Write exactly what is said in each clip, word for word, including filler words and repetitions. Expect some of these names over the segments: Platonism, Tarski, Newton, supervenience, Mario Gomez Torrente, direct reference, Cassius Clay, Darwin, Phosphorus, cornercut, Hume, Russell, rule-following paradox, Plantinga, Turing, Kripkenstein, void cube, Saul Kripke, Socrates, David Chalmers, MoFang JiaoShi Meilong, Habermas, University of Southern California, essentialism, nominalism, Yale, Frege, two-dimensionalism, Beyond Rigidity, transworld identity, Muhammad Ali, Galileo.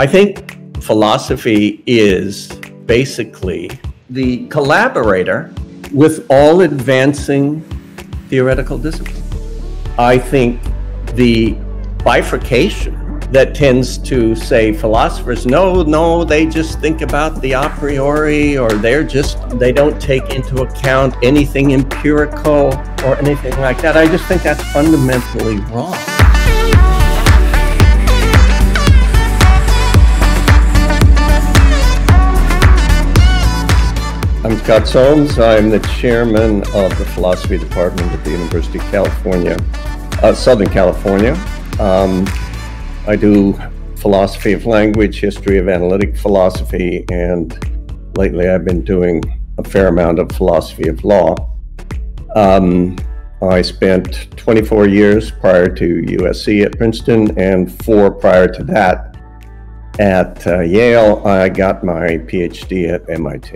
I think philosophy is basically the collaborator with all advancing theoretical disciplines. I think the bifurcation that tends to say philosophers, no, no, they just think about the a priori, or they're just, they don't take into account anything empirical or anything like that. I just think that's fundamentally wrong. I'm Scott Soames. I'm the chairman of the philosophy department at the University of California, uh, Southern California. Um, I do philosophy of language, history of analytic philosophy, and lately I've been doing a fair amount of philosophy of law. Um, I spent twenty-four years prior to U S C at Princeton, and four prior to that at uh, Yale. I got my PhD at M I T.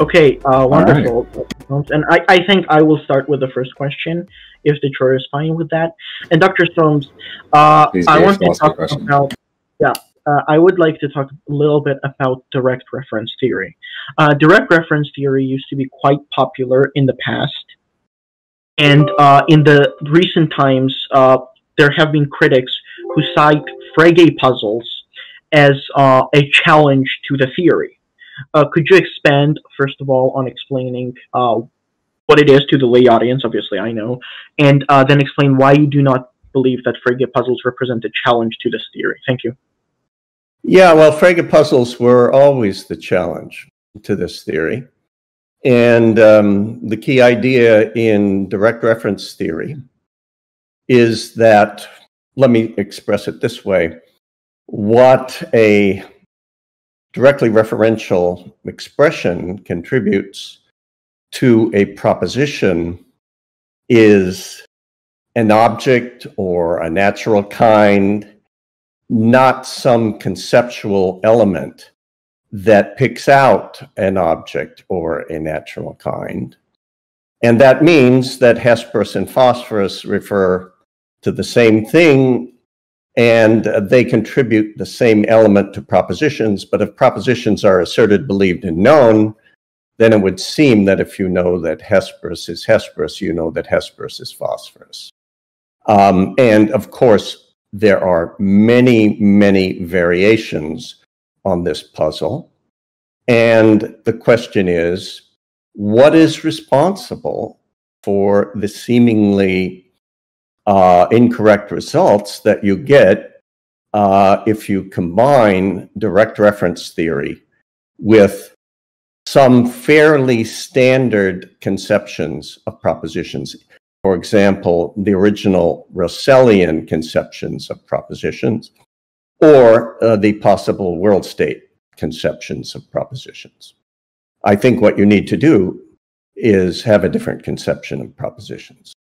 Okay, uh, wonderful. Right. And I, I think I will start with the first question, if the chair is fine with that. And Doctor Soames, uh, I want to talk about, yeah, uh, I would like to talk a little bit about direct reference theory. Uh, direct reference theory used to be quite popular in the past. And uh, in the recent times, uh, there have been critics who cite Frege puzzles as uh, a challenge to the theory. Uh, could you expand, first of all, on explaining uh, what it is to the lay audience, obviously, I know, and uh, then explain why you do not believe that Frege puzzles represent a challenge to this theory? Thank you. Yeah, well, Frege puzzles were always the challenge to this theory. And um, the key idea in direct reference theory is that, let me express it this way, what a directly referential expression contributes to a proposition is an object or a natural kind, not some conceptual element that picks out an object or a natural kind. And that means that Hesperus and Phosphorus refer to the same thing, and they contribute the same element to propositions. But if propositions are asserted, believed, and known, then it would seem that if you know that Hesperus is Hesperus, you know that Hesperus is Phosphorus. Um, and of course, there are many, many variations on this puzzle. And the question is, what is responsible for the seemingly Uh, incorrect results that you get uh, if you combine direct reference theory with some fairly standard conceptions of propositions? For example, the original Russellian conceptions of propositions, or uh, the possible world state conceptions of propositions. I think what you need to do is have a different conception of propositions.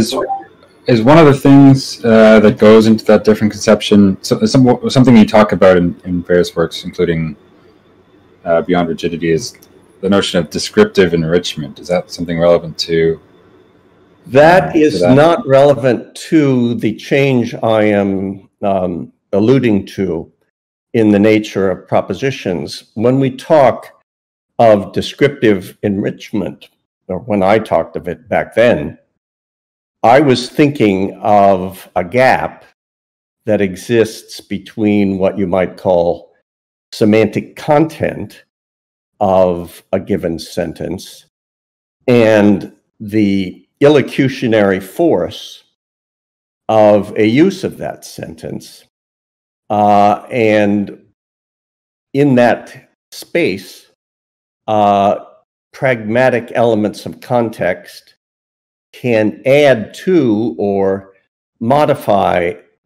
Is is one of the things uh, that goes into that different conception, so, some, something you talk about in, in various works, including uh, Beyond Rigidity, is the notion of descriptive enrichment. Is that something relevant to? That uh, is to that? Not relevant to the change I am um, alluding to in the nature of propositions. When we talk of descriptive enrichment, or when I talked of it back then, I was thinking of a gap that exists between what you might call semantic content of a given sentence and the illocutionary force of a use of that sentence. Uh, and in that space, uh, pragmatic elements of context can add to or modify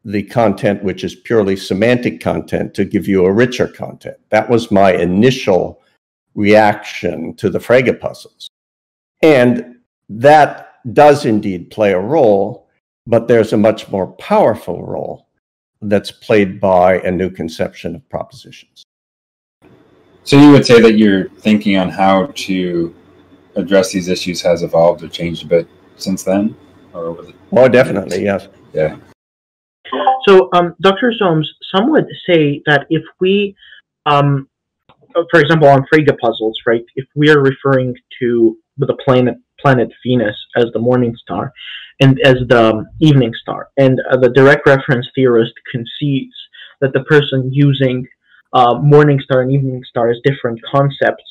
the content, which is purely semantic content, to give you a richer content. That was my initial reaction to the Frege puzzles. And that does indeed play a role, but there's a much more powerful role that's played by a new conception of propositions. So you would say that your thinking on how to address these issues has evolved or changed a bit since then? Or was it? Oh, definitely, yes. Yeah. So, um, Doctor Soames, some would say that if we, um, for example, on Frege puzzles, right, if we are referring to the planet planet Venus as the morning star and as the evening star, and uh, the direct reference theorist concedes that the person using uh, morning star and evening star as different concepts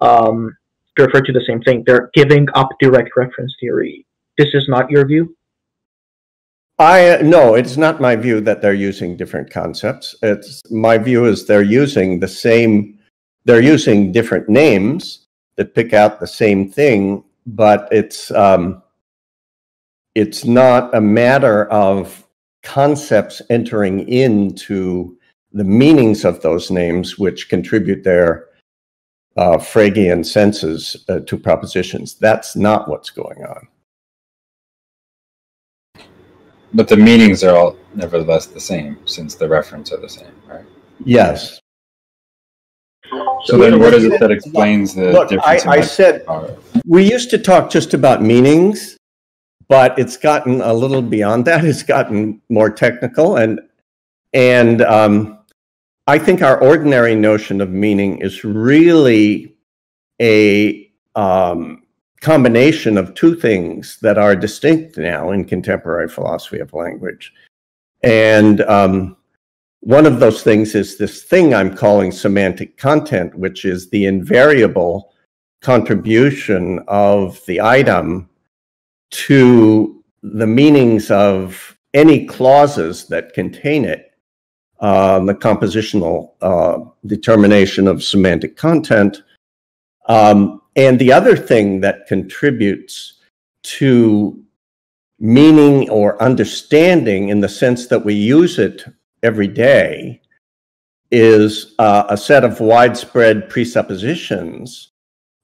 um, to refer to the same thing, they're giving up direct reference theory. This is not your view? I, uh, no, it's not my view that they're using different concepts. It's my view is they're using the same, they're using different names that pick out the same thing, but it's, um, it's not a matter of concepts entering into the meanings of those names, which contribute their uh, Fregean senses uh, to propositions. That's not what's going on. But the meanings are all nevertheless the same, since the reference are the same, right? Yes. So, so then what is it that explains the look, difference? I, I said, we used to talk just about meanings, but it's gotten a little beyond that. It's gotten more technical. And, and um, I think our ordinary notion of meaning is really a um, combination of two things that are distinct now in contemporary philosophy of language. And um, one of those things is this thing I'm calling semantic content, which is the invariable contribution of the item to the meanings of any clauses that contain it, uh, the compositional uh, determination of semantic content. Um, And the other thing that contributes to meaning or understanding in the sense that we use it every day is uh, a set of widespread presuppositions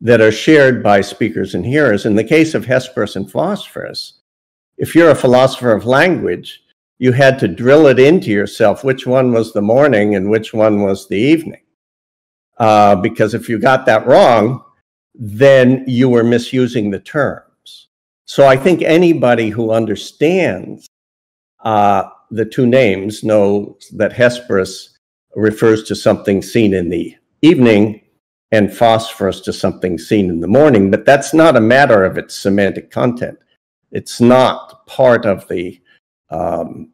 that are shared by speakers and hearers. In the case of Hesperus and Phosphorus, if you're a philosopher of language, you had to drill it into yourself which one was the morning and which one was the evening. Uh, because if you got that wrong, then you were misusing the terms. So I think anybody who understands uh, the two names knows that Hesperus refers to something seen in the evening and Phosphorus to something seen in the morning, but that's not a matter of its semantic content. It's not part of the, um,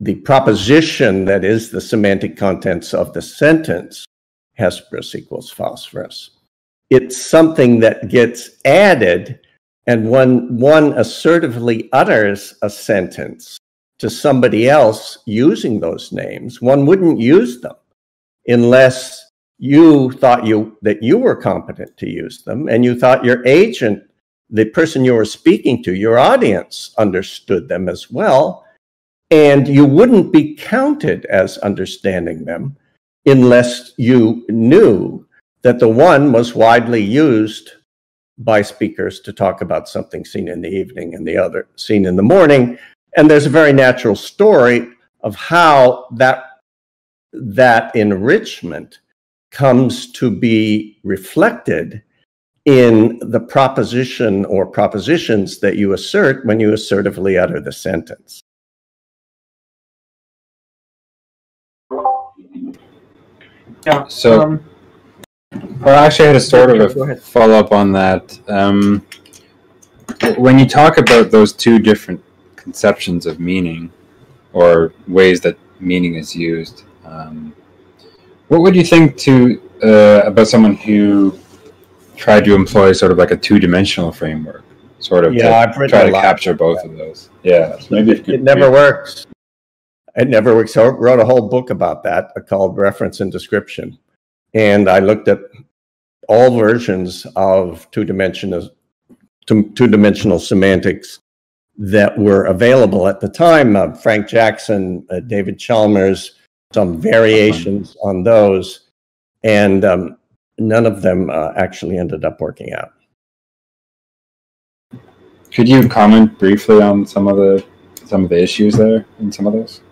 the proposition that is the semantic contents of the sentence, Hesperus equals Phosphorus. It's something that gets added, and when one assertively utters a sentence to somebody else using those names, one wouldn't use them unless you thought you that you were competent to use them, and you thought your agent, the person you were speaking to, your audience understood them as well, and you wouldn't be counted as understanding them unless you knew that the one was widely used by speakers to talk about something seen in the evening and the other seen in the morning. And there's a very natural story of how that, that enrichment comes to be reflected in the proposition or propositions that you assert when you assertively utter the sentence. Yeah. So. Um, Well, actually, I had a sort of a follow-up on that. Um, when you talk about those two different conceptions of meaning, or ways that meaning is used, um, what would you think to uh, about someone who tried to employ sort of like a two-dimensional framework, sort of yeah, to try to capture both of those? Yeah, maybe it, it never works. It never works. So I wrote a whole book about that called Reference and Description. And I looked at all versions of two-dimensional two-dimensional semantics that were available at the time. Uh, Frank Jackson, uh, David Chalmers, some variations on those. And um, none of them uh, actually ended up working out. Could you comment briefly on some of the, some of the issues there in some of those?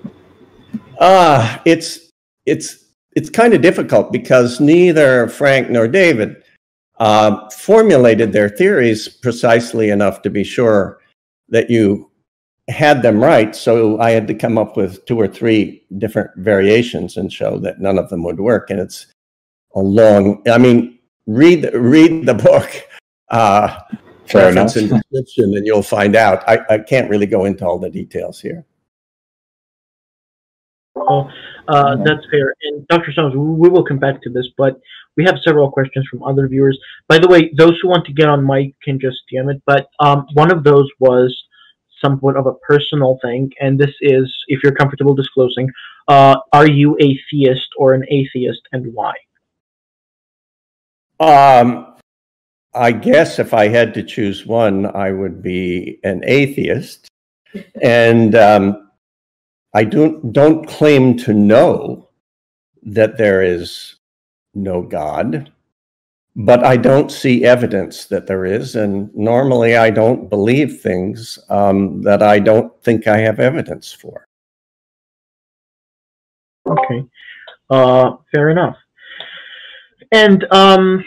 Uh, it's... it's It's kind of difficult because neither Frank nor David uh, formulated their theories precisely enough to be sure that you had them right, so I had to come up with two or three different variations and show that none of them would work. And it's a long, I mean, read read the book, uh, Reference and Description, and you'll find out. I, I can't really go into all the details here. Well, uh, that's fair. And Doctor Soames, we will come back to this, but we have several questions from other viewers. By the way, those who want to get on mic can just D M it, but um, one of those was somewhat of a personal thing, and this is, if you're comfortable disclosing, uh, are you a theist or an atheist, and why? Um, I guess if I had to choose one, I would be an atheist, and um, I don't, don't claim to know that there is no God, but I don't see evidence that there is, and normally I don't believe things um, that I don't think I have evidence for. Okay, uh, fair enough. And, um,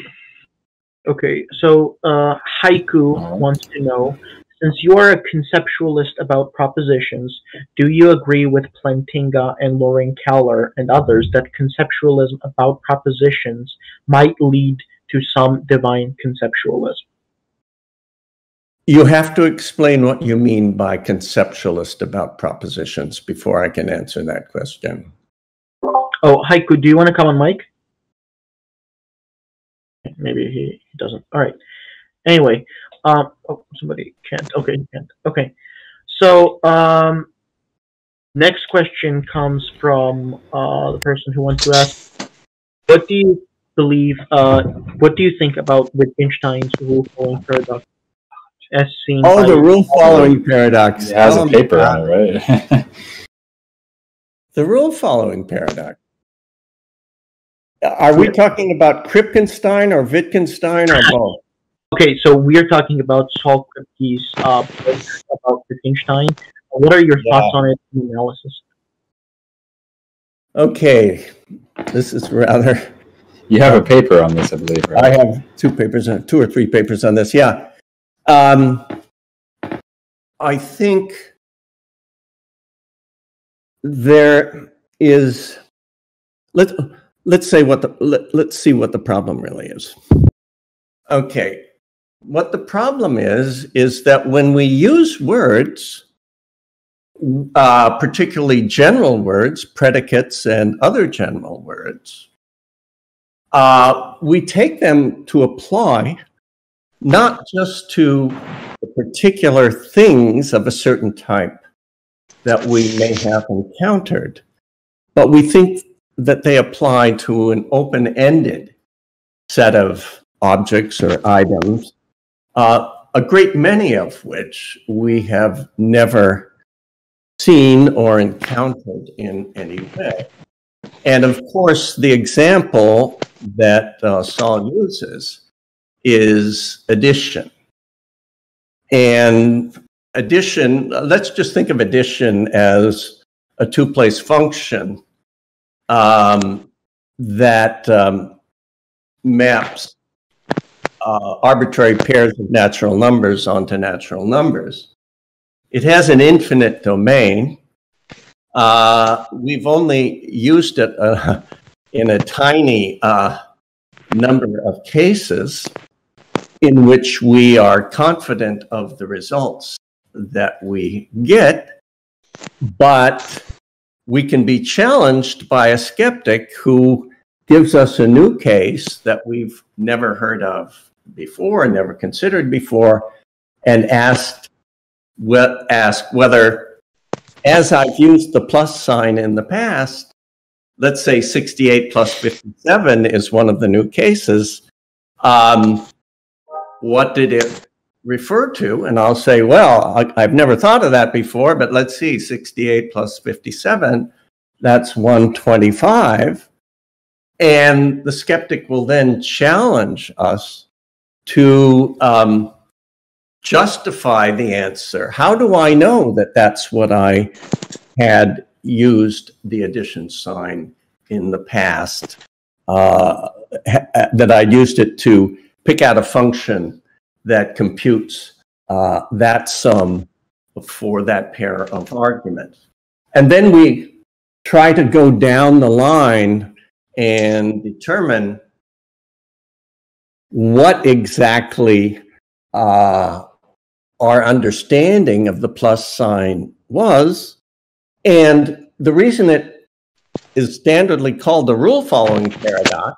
okay, so uh, Haiku uh-huh. wants to know, since you are a conceptualist about propositions, do you agree with Plantinga and Lorraine Kaller and others that conceptualism about propositions might lead to some divine conceptualism? You have to explain what you mean by conceptualist about propositions before I can answer that question. Oh, Haiku, do you want to come on mic? Maybe he doesn't. All right. Anyway. Um, oh, somebody can't. Okay, you can't. Okay. So um, next question comes from uh, the person who wants to ask, what do you believe, uh, what do you think about Wittgenstein's rule-following paradox as seen oh, by the rule-following paradox. Yeah, has oh, a paper on it, right? The rule-following paradox. Are we talking about Kripkenstein or Wittgenstein or both? Okay, so we're talking about Saul Kripke's uh, book about Wittgenstein. What are your yeah. thoughts on it and analysis? Okay, this is rather... You have a paper on this, I believe, right? I have two papers, two or three papers on this, yeah. Um, I think there is... Let's, let's, say what the, let, let's see what the problem really is. Okay, what the problem is, is that when we use words, uh, particularly general words, predicates and other general words, Uh, we take them to apply not just to the particular things of a certain type that we may have encountered, but we think that they apply to an open-ended set of objects or items, uh, a great many of which we have never seen or encountered in any way. And of course, the example that uh, Saul uses is addition. And addition, let's just think of addition as a two-place function um, that um, maps uh, arbitrary pairs of natural numbers onto natural numbers. It has an infinite domain. Uh, we've only used it uh, in a tiny uh, number of cases in which we are confident of the results that we get, but we can be challenged by a skeptic who gives us a new case that we've never heard of before, never considered before, and asked, well, asked whether, as I've used the plus sign in the past, let's say sixty-eight plus fifty-seven is one of the new cases. Um, what did it refer to? And I'll say, well, I, I've never thought of that before, but let's see, sixty-eight plus fifty-seven, that's one twenty-five. And the skeptic will then challenge us to... Um, justify the answer. How do I know that that's what I had used the addition sign in the past, uh, that I'd used it to pick out a function that computes uh, that sum for that pair of arguments. And then we try to go down the line and determine what exactly uh, our understanding of the plus sign was. And the reason it is standardly called the rule-following paradox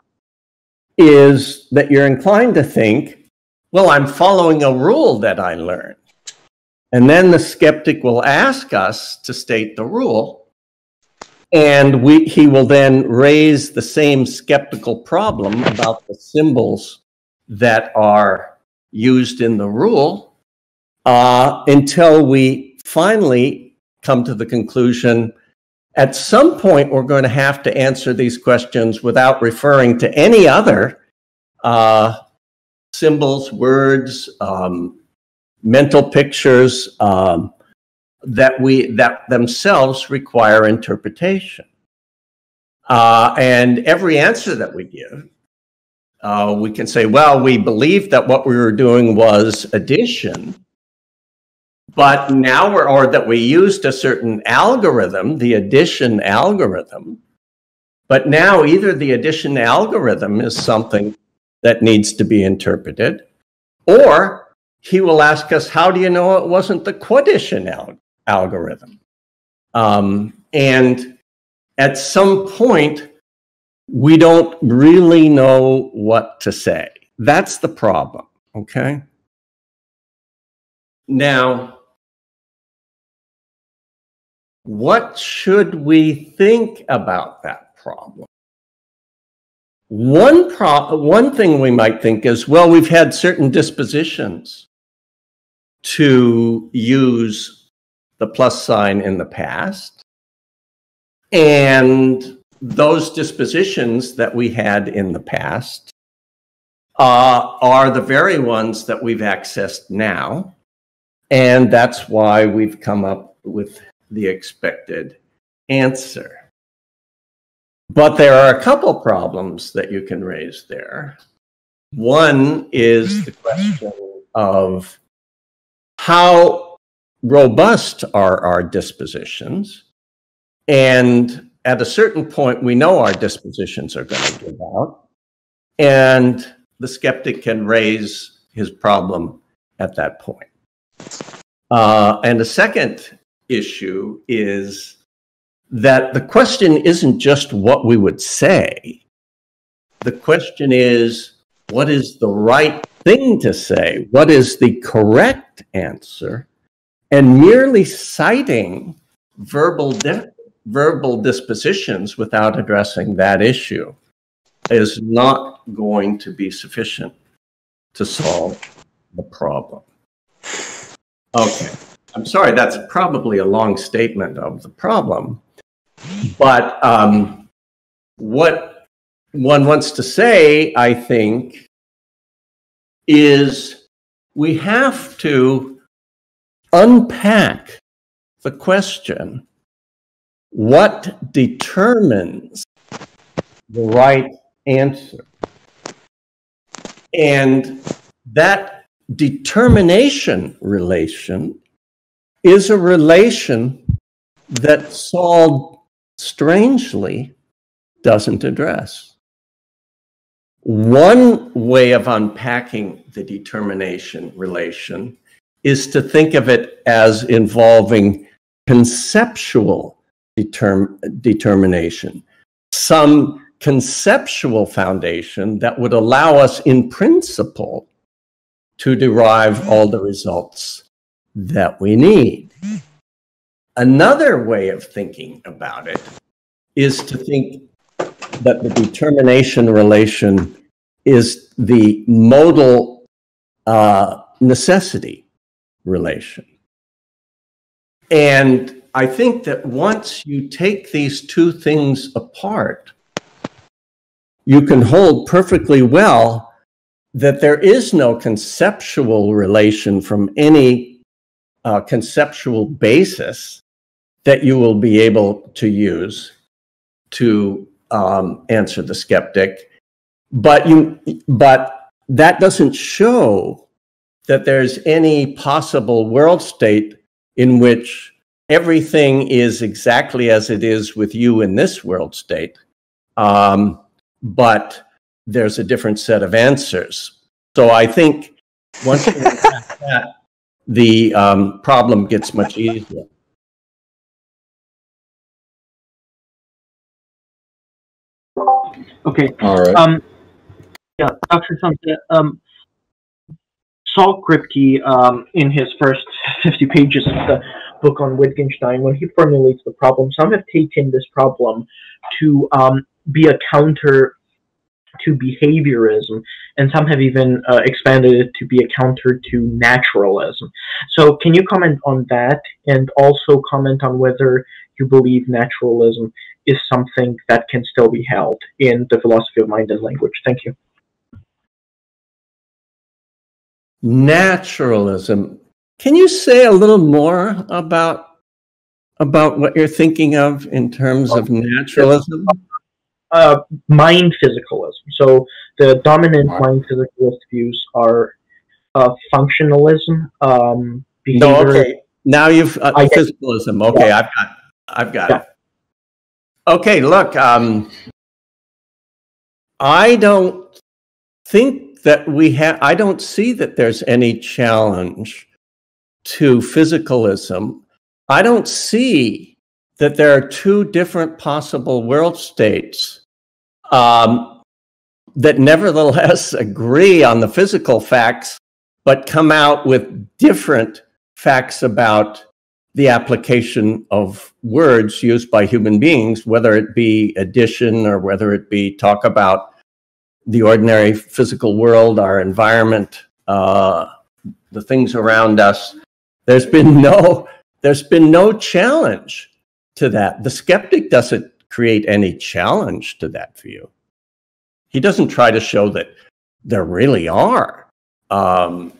is that you're inclined to think, well, I'm following a rule that I learned. And then the skeptic will ask us to state the rule, and we, he will then raise the same skeptical problem about the symbols that are used in the rule uh, until we finally come to the conclusion, at some point, we're going to have to answer these questions without referring to any other uh, symbols, words, um, mental pictures um, that we that themselves require interpretation. Uh, and every answer that we give, uh, we can say, well, we believed that what we were doing was addition. But now we're, or that we used a certain algorithm, the addition algorithm, but now either the addition algorithm is something that needs to be interpreted, or he will ask us, how do you know it wasn't the quaddition al algorithm? Um, and at some point, we don't really know what to say. That's the problem, okay? Now, what should we think about that problem? One, pro one thing we might think is, well, we've had certain dispositions to use the plus sign in the past, and those dispositions that we had in the past uh, are the very ones that we've accessed now, and that's why we've come up with the expected answer. But there are a couple problems that you can raise there. One is the question of how robust are our dispositions? And at a certain point, we know our dispositions are going to give out. And the skeptic can raise his problem at that point. Uh, and the second issue is that the question isn't just what we would say. The question is, what is the right thing to say? What is the correct answer? And merely citing verbal, verbal dispositions without addressing that issue is not going to be sufficient to solve the problem. Okay, I'm sorry, that's probably a long statement of the problem, but um, what one wants to say, I think, is we have to unpack the question, what determines the right answer? And that determination relation is a relation that Saul strangely doesn't address. One way of unpacking the determination relation is to think of it as involving conceptual determ determination, some conceptual foundation that would allow us in principle to derive all the results that we need. Another way of thinking about it is to think that the determination relation is the modal uh, necessity relation. And I think that once you take these two things apart, you can hold perfectly well that there is no conceptual relation from any uh, conceptual basis that you will be able to use to um, answer the skeptic. But, you, but that doesn't show that there's any possible world state in which everything is exactly as it is with you in this world state, um, but there's a different set of answers. So I think once we have that, the um, problem gets much easier. Okay. All right. Um, yeah, Doctor Sumter, um Saul Kripke, um, in his first fifty pages of the book on Wittgenstein, when he formulates the problem, some have taken this problem to um, be a counter to behaviorism, and some have even uh, expanded it to be a counter to naturalism. So can you comment on that, and also comment on whether you believe naturalism is something that can still be held in the philosophy of mind and language? Thank you. Naturalism. Can you say a little more about about what you're thinking of in terms of naturalism? Uh, mind physicalism. So the dominant mind physicalist views are uh, functionalism. Um, no, okay. Now you've uh, physicalism. Okay, yeah. I've got. I've got yeah. it. Okay, look. Um, I don't think that we have. I don't see that there's any challenge to physicalism. I don't see that there are two different possible world states um, that nevertheless agree on the physical facts, but come out with different facts about the application of words used by human beings, whether it be addition or whether it be talk about the ordinary physical world, our environment, uh, the things around us. There's been no, there's been no challenge to that. The skeptic doesn't create any challenge to that view. He doesn't try to show that there really are um,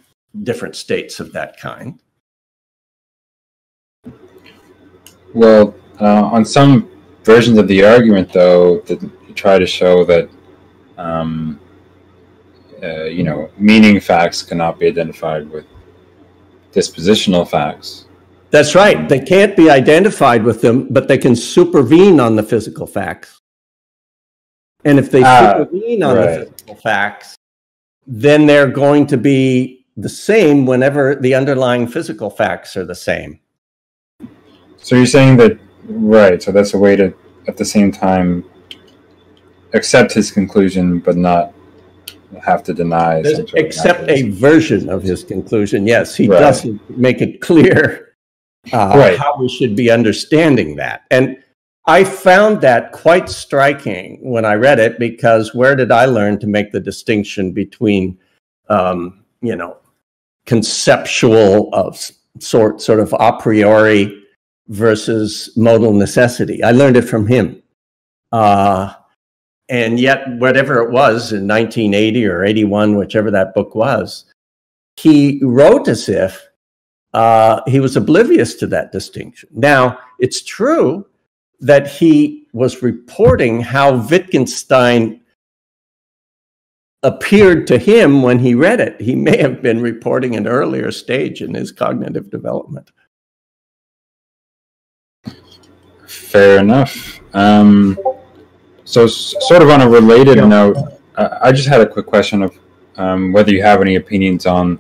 different states of that kind. Well, uh, on some versions of the argument, though, that try to show that, um, uh, you know, meaning facts cannot be identified with dispositional facts. That's right. They can't be identified with them, but they can supervene on the physical facts. And if they uh, supervene on right. the physical facts, then they're going to be the same whenever the underlying physical facts are the same. So you're saying that, right, so that's a way to, at the same time, accept his conclusion, but not have to deny. Accept a version of his conclusion, yes. He right. doesn't make it clear uh, right. how we should be understanding that. And I found that quite striking when I read it, because where did I learn to make the distinction between, um, you know, conceptual of sort, sort of a priori, versus modal necessity? I learned it from him. Uh, and yet, whatever it was in nineteen eighty or eighty-one, whichever that book was, he wrote as if uh, he was oblivious to that distinction. Now, it's true that he was reporting how Wittgenstein appeared to him when he read it. He may have been reporting an earlier stage in his cognitive development. Fair enough. Um, so s sort of on a related yeah. note, uh, I just had a quick question of um, whether you have any opinions on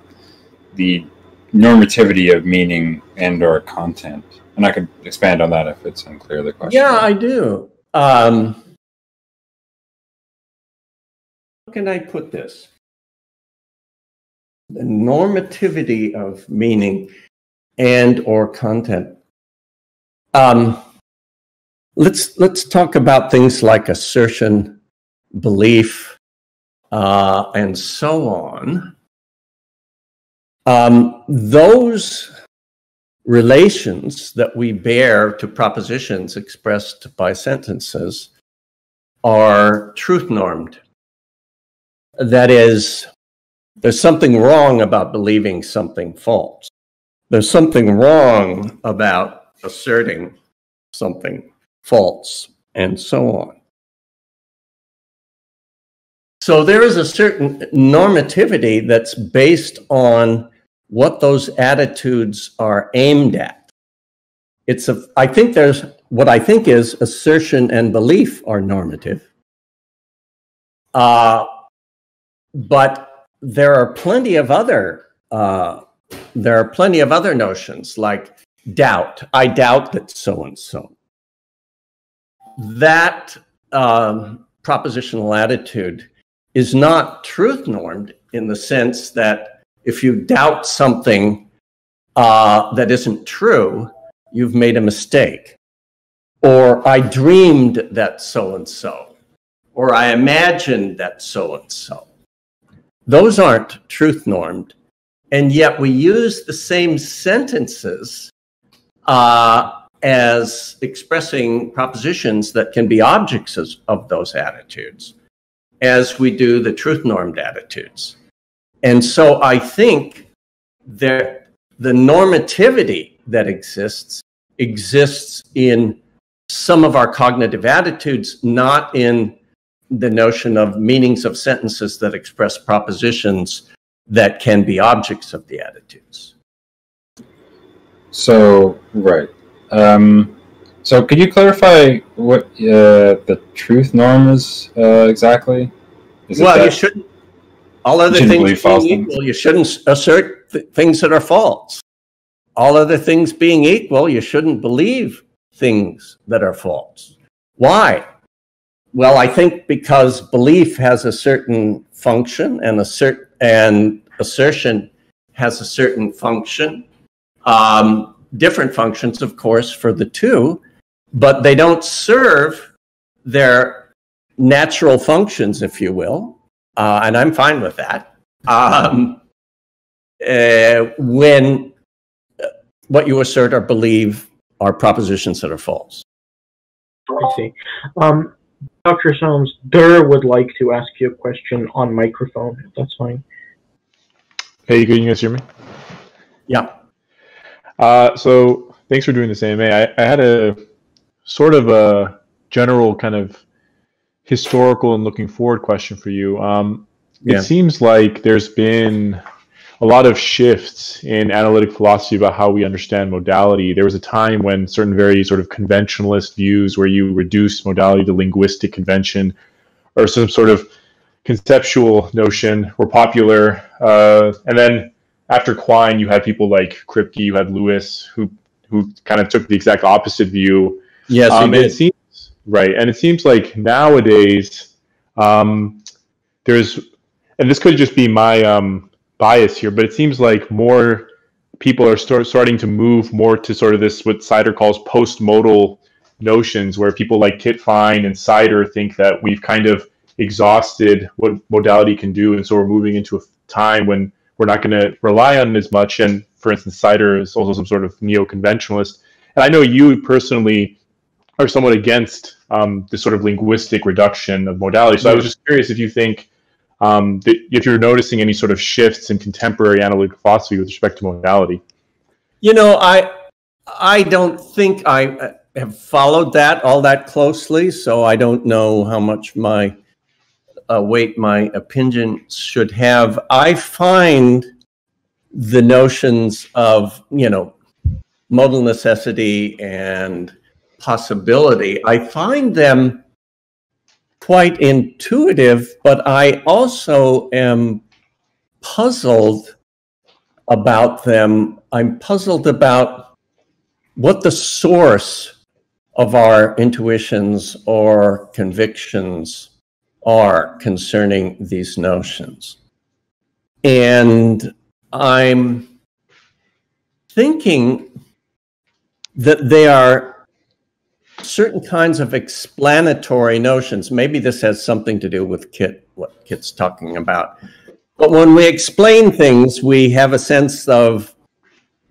the normativity of meaning and or content. And I could expand on that if it's unclear, the question. Yeah, I do. Um, how can I put this? The normativity of meaning and or content. Um, Let's, let's talk about things like assertion, belief, uh, and so on. Um, those relations that we bear to propositions expressed by sentences are truth-normed. That is, there's something wrong about believing something false. There's something wrong about asserting something false, and so on. So there is a certain normativity that's based on what those attitudes are aimed at. It's a, I think there's, what I think is assertion and belief are normative. Uh, but there are plenty of other, uh, there are plenty of other notions like doubt. I doubt that so-and-so. That um, propositional attitude is not truth normed in the sense that if you doubt something uh, that isn't true, you've made a mistake, or I dreamed that so-and-so, or I imagined that so-and-so. Those aren't truth normed, and yet we use the same sentences uh, as expressing propositions that can be objects of those attitudes, as we do the truth normed attitudes. And so I think that the normativity that exists, exists in some of our cognitive attitudes, not in the notion of meanings of sentences that express propositions that can be objects of the attitudes. So, right. Um, so could you clarify what uh, the truth norm is uh, exactly? Is well, you shouldn't, all other shouldn't things being equal, things? you shouldn't assert th things that are false. All other things being equal, you shouldn't believe things that are false. Why? Well, I think because belief has a certain function and, assert and assertion has a certain function. Um, different functions, of course, for the two, but they don't serve their natural functions, if you will. Uh, and I'm fine with that. Um, uh, when... what you assert or believe are propositions that are false. I see. Um, Doctor Soames, Durr would like to ask you a question on microphone, if that's fine. Hey, can you guys hear me? Yeah. Uh, so thanks for doing this A M A. I, I had a sort of a general kind of historical and looking forward question for you. Um, yeah. It seems like there's been a lot of shifts in analytic philosophy about how we understand modality. There was a time when certain very sort of conventionalist views where you reduce modality to linguistic convention or some sort of conceptual notion were popular. Uh, and then after Quine, you had people like Kripke, you had Lewis, who who kind of took the exact opposite view. Yes, um, and it seems right. And it seems like nowadays um, there's, and this could just be my um, bias here, but it seems like more people are start, starting to move more to sort of this, what Sider calls postmodal notions, where people like Kit Fine and Sider think that we've kind of exhausted what modality can do, and so we're moving into a time when we're not going to rely on it as much. And for instance, Sider is also some sort of neo-conventionalist. And I know you personally are somewhat against um, this sort of linguistic reduction of modality. So I was just curious if you think Um, if you're noticing any sort of shifts in contemporary analytic philosophy with respect to modality. You know, I I don't think I have followed that all that closely, so I don't know how much my uh, weight my opinion should have. I find the notions of, you know, modal necessity and possibility, I find them quite intuitive, but I also am puzzled about them. I'm puzzled about what the source of our intuitions or convictions are concerning these notions. And I'm thinking that they are certain kinds of explanatory notions. Maybe this has something to do with Kit, what Kit's talking about. But when we explain things, we have a sense of,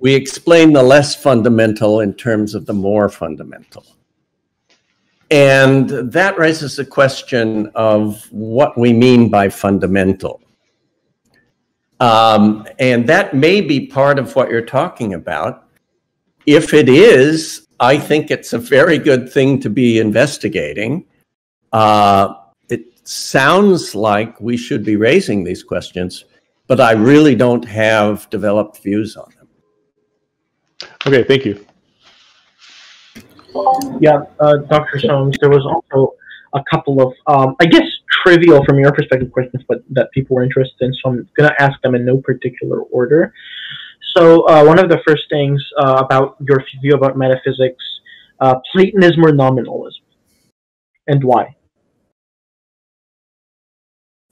we explain the less fundamental in terms of the more fundamental. And that raises the question of what we mean by fundamental. Um, and that may be part of what you're talking about. If it is, I think it's a very good thing to be investigating. Uh, it sounds like we should be raising these questions, but I really don't have developed views on them. Okay, thank you. Yeah, uh, Doctor Soames, there was also a couple of, um, I guess, trivial from your perspective questions, but that people were interested in, so I'm going to ask them in no particular order. So uh, one of the first things uh, about your view about metaphysics, uh, Platonism or nominalism, and why?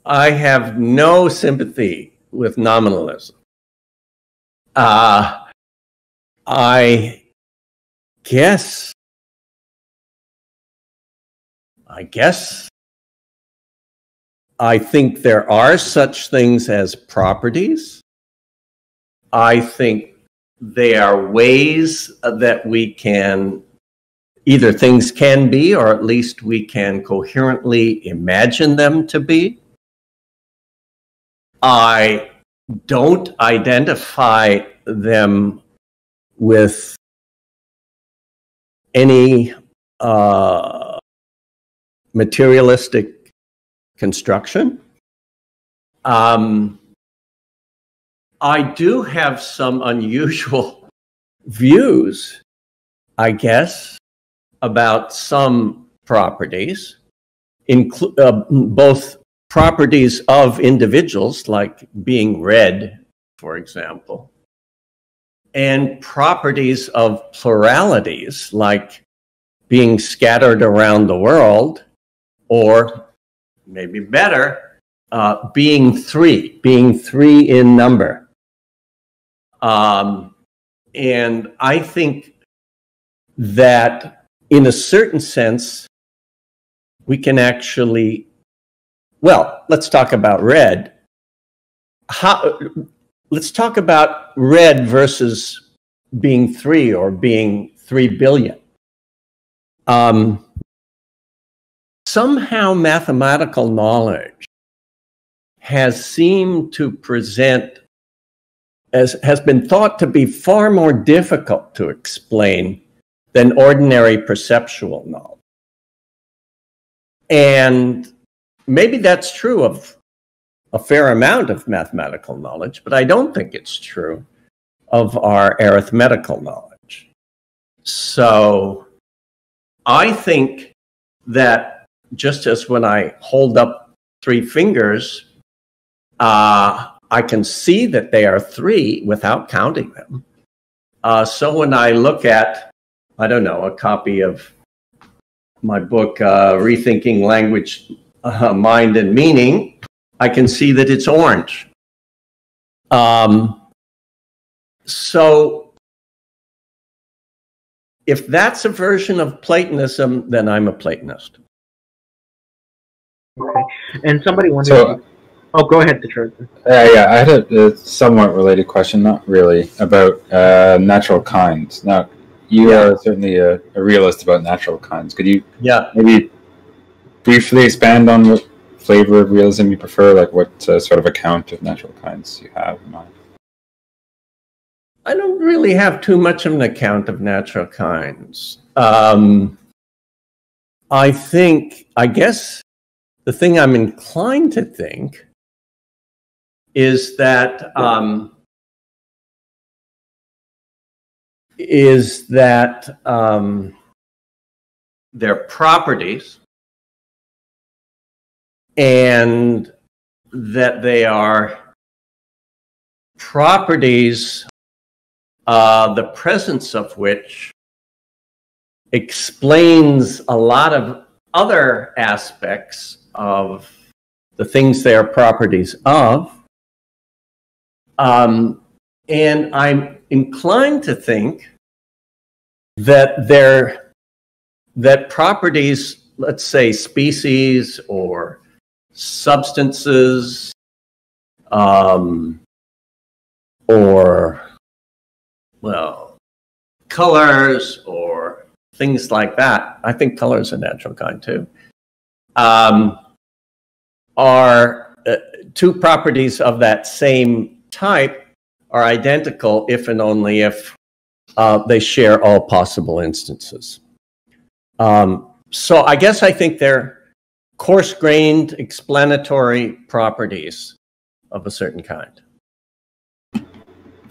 I have no sympathy with nominalism. Uh, I guess, I guess, I think there are such things as properties. I think they are ways that we can, either things can be, or at least we can coherently imagine them to be. I don't identify them with any uh, materialistic construction. Um, I do have some unusual views, I guess, about some properties, inclu- uh, both properties of individuals, like being read, for example, and properties of pluralities, like being scattered around the world, or maybe better, uh, being three, being three in number. Um, and I think that in a certain sense, we can actually, well, let's talk about red. How, let's talk about red versus being three or being three billion. Um, somehow mathematical knowledge has seemed to present, as has been thought to be far more difficult to explain than ordinary perceptual knowledge. And maybe that's true of a fair amount of mathematical knowledge, but I don't think it's true of our arithmetical knowledge. So I think that just as when I hold up three fingers, uh, I can see that they are three without counting them. Uh, so when I look at, I don't know, a copy of my book, uh, Rethinking Language, Uh, Mind and Meaning, I can see that it's orange. Um, so if that's a version of Platonism, then I'm a Platonist. Okay. And somebody wanted so, to... Oh, go ahead, Detroit. Uh, yeah, I had a, a somewhat related question, not really, about uh, natural kinds. Now, you yeah. are certainly a, a realist about natural kinds. Could you yeah. maybe... briefly expand on what flavor of realism you prefer, like what uh, sort of account of natural kinds you have in mind? I don't really have too much of an account of natural kinds. Um, I think, I guess, the thing I'm inclined to think is that um, is that um, their properties, and that they are properties, uh, the presence of which explains a lot of other aspects of the things they are properties of. Um, and I'm inclined to think that they're, that properties, let's say species or substances, um, or, well, colors or things like that. I think colors are natural kind too. Um, are uh, two properties of that same type are identical if and only if uh, they share all possible instances. Um, so I guess I think they're coarse-grained explanatory properties of a certain kind.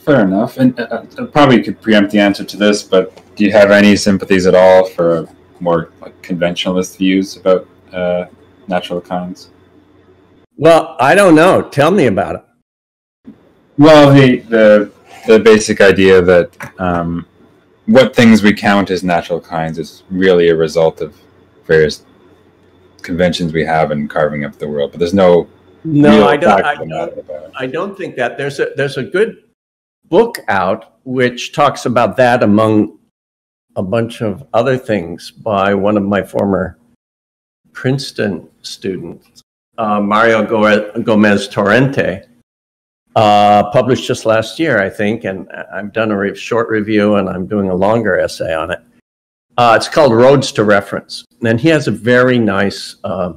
Fair enough. And uh, probably could preempt the answer to this, but do you have any sympathies at all for more like, conventionalist views about uh, natural kinds? Well, I don't know. Tell me about it. Well, the the, the basic idea that um, what things we count as natural kinds is really a result of various conventions we have in carving up the world. But there's no no. I don't. I don't, about it. I don't think that there's a there's a good book out which talks about that among a bunch of other things by one of my former Princeton students. Uh, Mario Gomez Torrente, uh, published just last year, I think, and I've done a re short review and I'm doing a longer essay on it. Uh, it's called Roads to Reference. And he has a very nice, uh,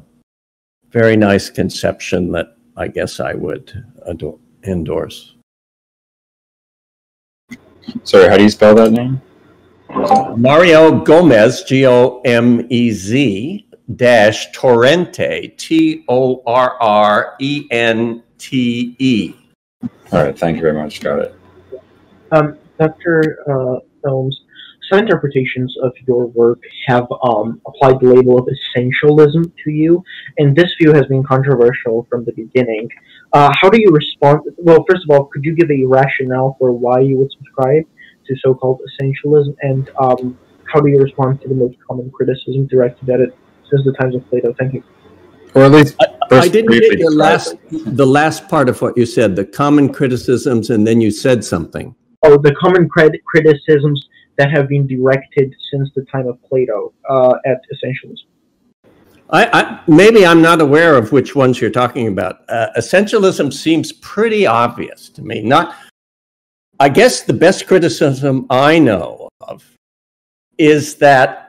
very nice conception that I guess I would endorse. Sorry, how do you spell that name? Mario Gomez, G O M E Z. Dash Torrente, T O R R E N T E. All right, thank you very much. Got it. Um, Doctor Uh, Soames, some interpretations of your work have um, applied the label of essentialism to you, and this view has been controversial from the beginning. Uh, how do you respond? Well, first of all, could you give a rationale for why you would subscribe to so-called essentialism, and um, how do you respond to the most common criticism directed at it since the times of Plato? Thank you. Or at least I, I didn't get your last, the last part of what you said, the common criticisms, and then you said something. Oh, the common credit criticisms that have been directed since the time of Plato uh, at essentialism. I, I, maybe I'm not aware of which ones you're talking about. Uh, essentialism seems pretty obvious to me. Not, I guess the best criticism I know of is that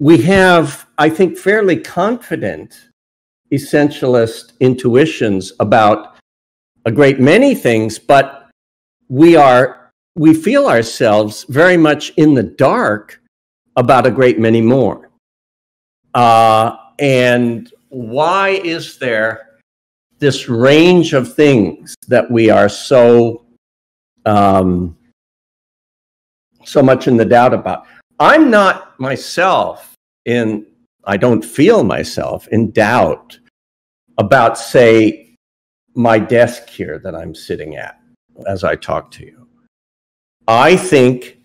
we have, I think, fairly confident essentialist intuitions about a great many things, but we are, we feel ourselves very much in the dark about a great many more. Uh, and why is there this range of things that we are so, um, so much in the doubt about? I'm not myself in, I don't feel myself in doubt about, say, my desk here that I'm sitting at as I talk to you. I think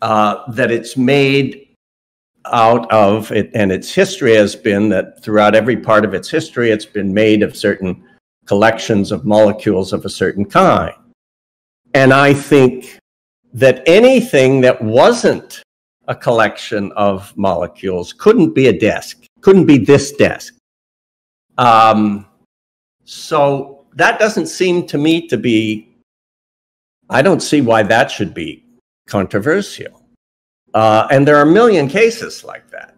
uh, that it's made out of, it, and its history has been that throughout every part of its history, it's been made of certain collections of molecules of a certain kind. And I think that anything that wasn't a collection of molecules couldn't be a desk, couldn't be this desk. Um, so that doesn't seem to me to be, I don't see why that should be controversial. Uh, and there are a million cases like that.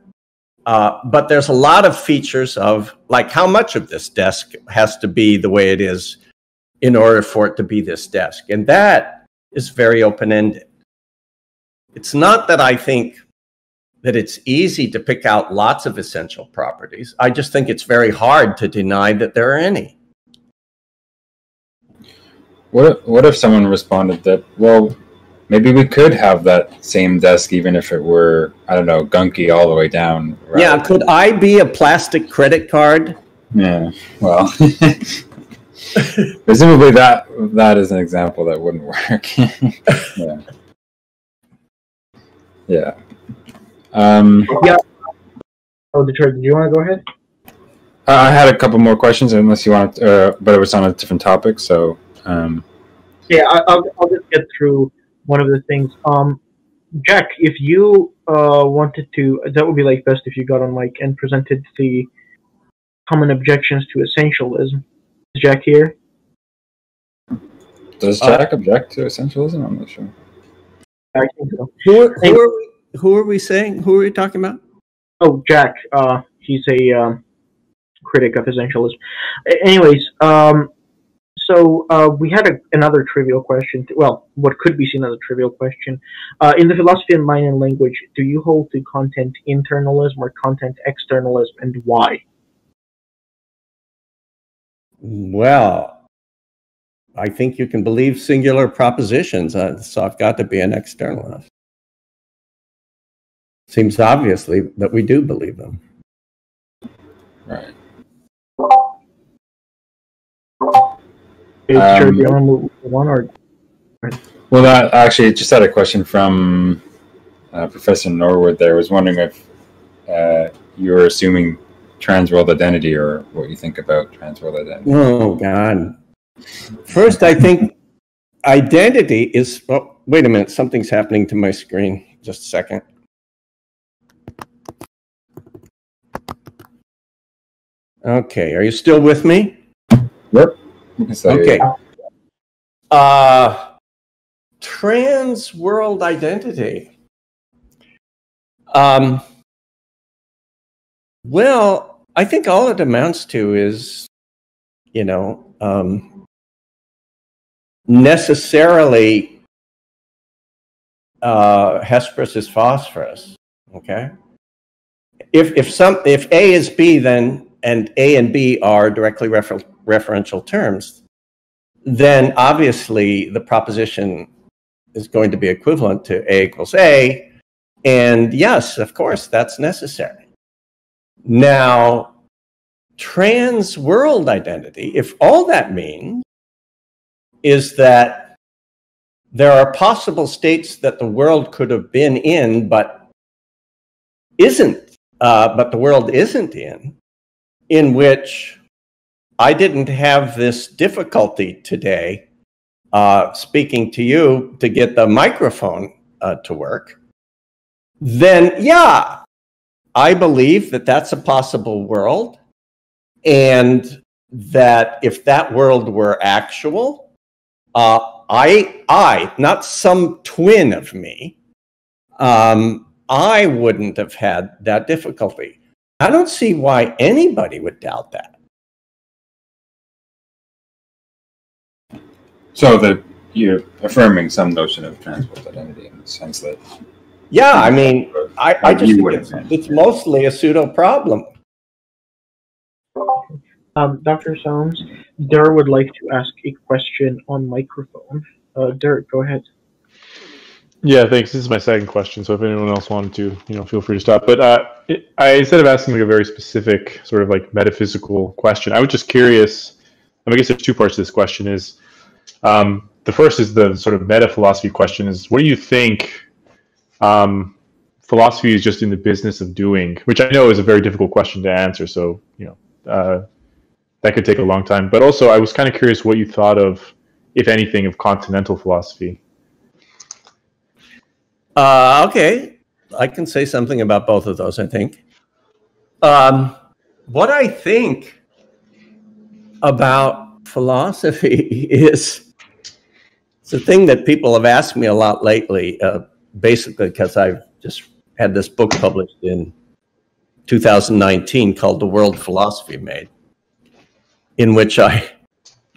Uh, but there's a lot of features of, like, how much of this desk has to be the way it is in order for it to be this desk. And that is very open-ended. It's not that I think that it's easy to pick out lots of essential properties. I just think it's very hard to deny that there are any. What if, what if someone responded that, well, maybe we could have that same desk even if it were, I don't know, gunky all the way down. Right? Yeah, could I be a plastic credit card? Yeah, well, presumably that, that is an example that wouldn't work. Yeah. Yeah. Um, yeah. Oh, Detroit, do you want to go ahead? I had a couple more questions, unless you want, uh, but it was on a different topic. So. Um. Yeah, I'll I'll just get through one of the things. Um, Jack, if you uh wanted to, that would be like best if you got on mic and presented the common objections to essentialism. Is Jack here? Does Jack uh, object to essentialism? I'm not sure. I think so. Who are, who are we? Who are we saying? Who are we talking about? Oh, Jack. Uh, he's a um, critic of essentialism. Anyways, um, so uh, we had a, another trivial question. To, well, what could be seen as a trivial question uh, in the philosophy of mind and language? Do you hold to content internalism or content externalism, and why? Well, I think you can believe singular propositions, uh, so I've got to be an externalist. Seems obviously that we do believe them. Right. Um, well, that, actually, I just had a question from uh, Professor Norwood there. I was wondering if uh, you're assuming trans-world identity or what you think about trans-world identity. Oh, God. First, I think identity is... Oh, wait a minute. Something's happening to my screen. Just a second. Okay. Are you still with me? Yep. Okay. Uh, trans world identity. Um, well, I think all it amounts to is, you know, um, necessarily uh, Hesperus is Phosphorus. Okay. If if some if A is B, then and A and B are directly refer referential terms, then obviously the proposition is going to be equivalent to A equals A. And yes, of course, that's necessary. Now, trans world identity, if all that means is that there are possible states that the world could have been in but isn't, uh, but the world isn't in, in which I didn't have this difficulty today uh, speaking to you to get the microphone uh, to work, then yeah, I believe that that's a possible world, and that if that world were actual, uh, I, I, not some twin of me, um, I wouldn't have had that difficulty. I don't see why anybody would doubt that. So that you're affirming some notion of trans-world identity in the sense that... Yeah, I mean, or, I, I just think it's, it's mostly a pseudo-problem. Um, Doctor Soames, Dar would like to ask a question on microphone. Uh, Dar, go ahead. Yeah, thanks. This is my second question, so if anyone else wanted to, you know, feel free to stop. But uh, it, I, instead of asking like a very specific sort of like metaphysical question, I was just curious. I mean, I guess there's two parts to this question. Is um, the first is the sort of meta philosophy question: is what do you think um, philosophy is just in the business of doing? Which I know is a very difficult question to answer, so you know uh, that could take a long time. But also, I was kind of curious what you thought of, if anything, of continental philosophy. Uh, okay, I can say something about both of those, I think. Um, what I think about philosophy is, it's a thing that people have asked me a lot lately, uh, basically because I've just had this book published in two thousand nineteen called The World Philosophy Made, in which I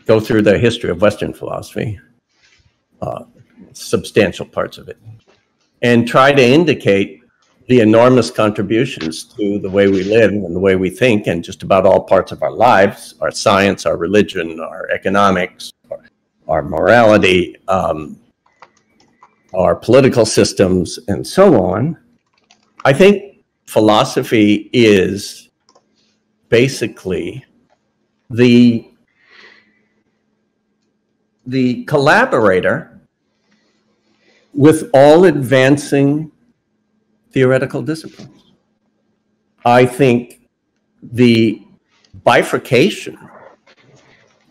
go through the history of Western philosophy, uh, substantial parts of it, and try to indicate the enormous contributions to the way we live and the way we think and just about all parts of our lives, our science, our religion, our economics, our, our morality, um, our political systems, and so on. I think philosophy is basically the, the collaborator with all advancing theoretical disciplines. I think the bifurcation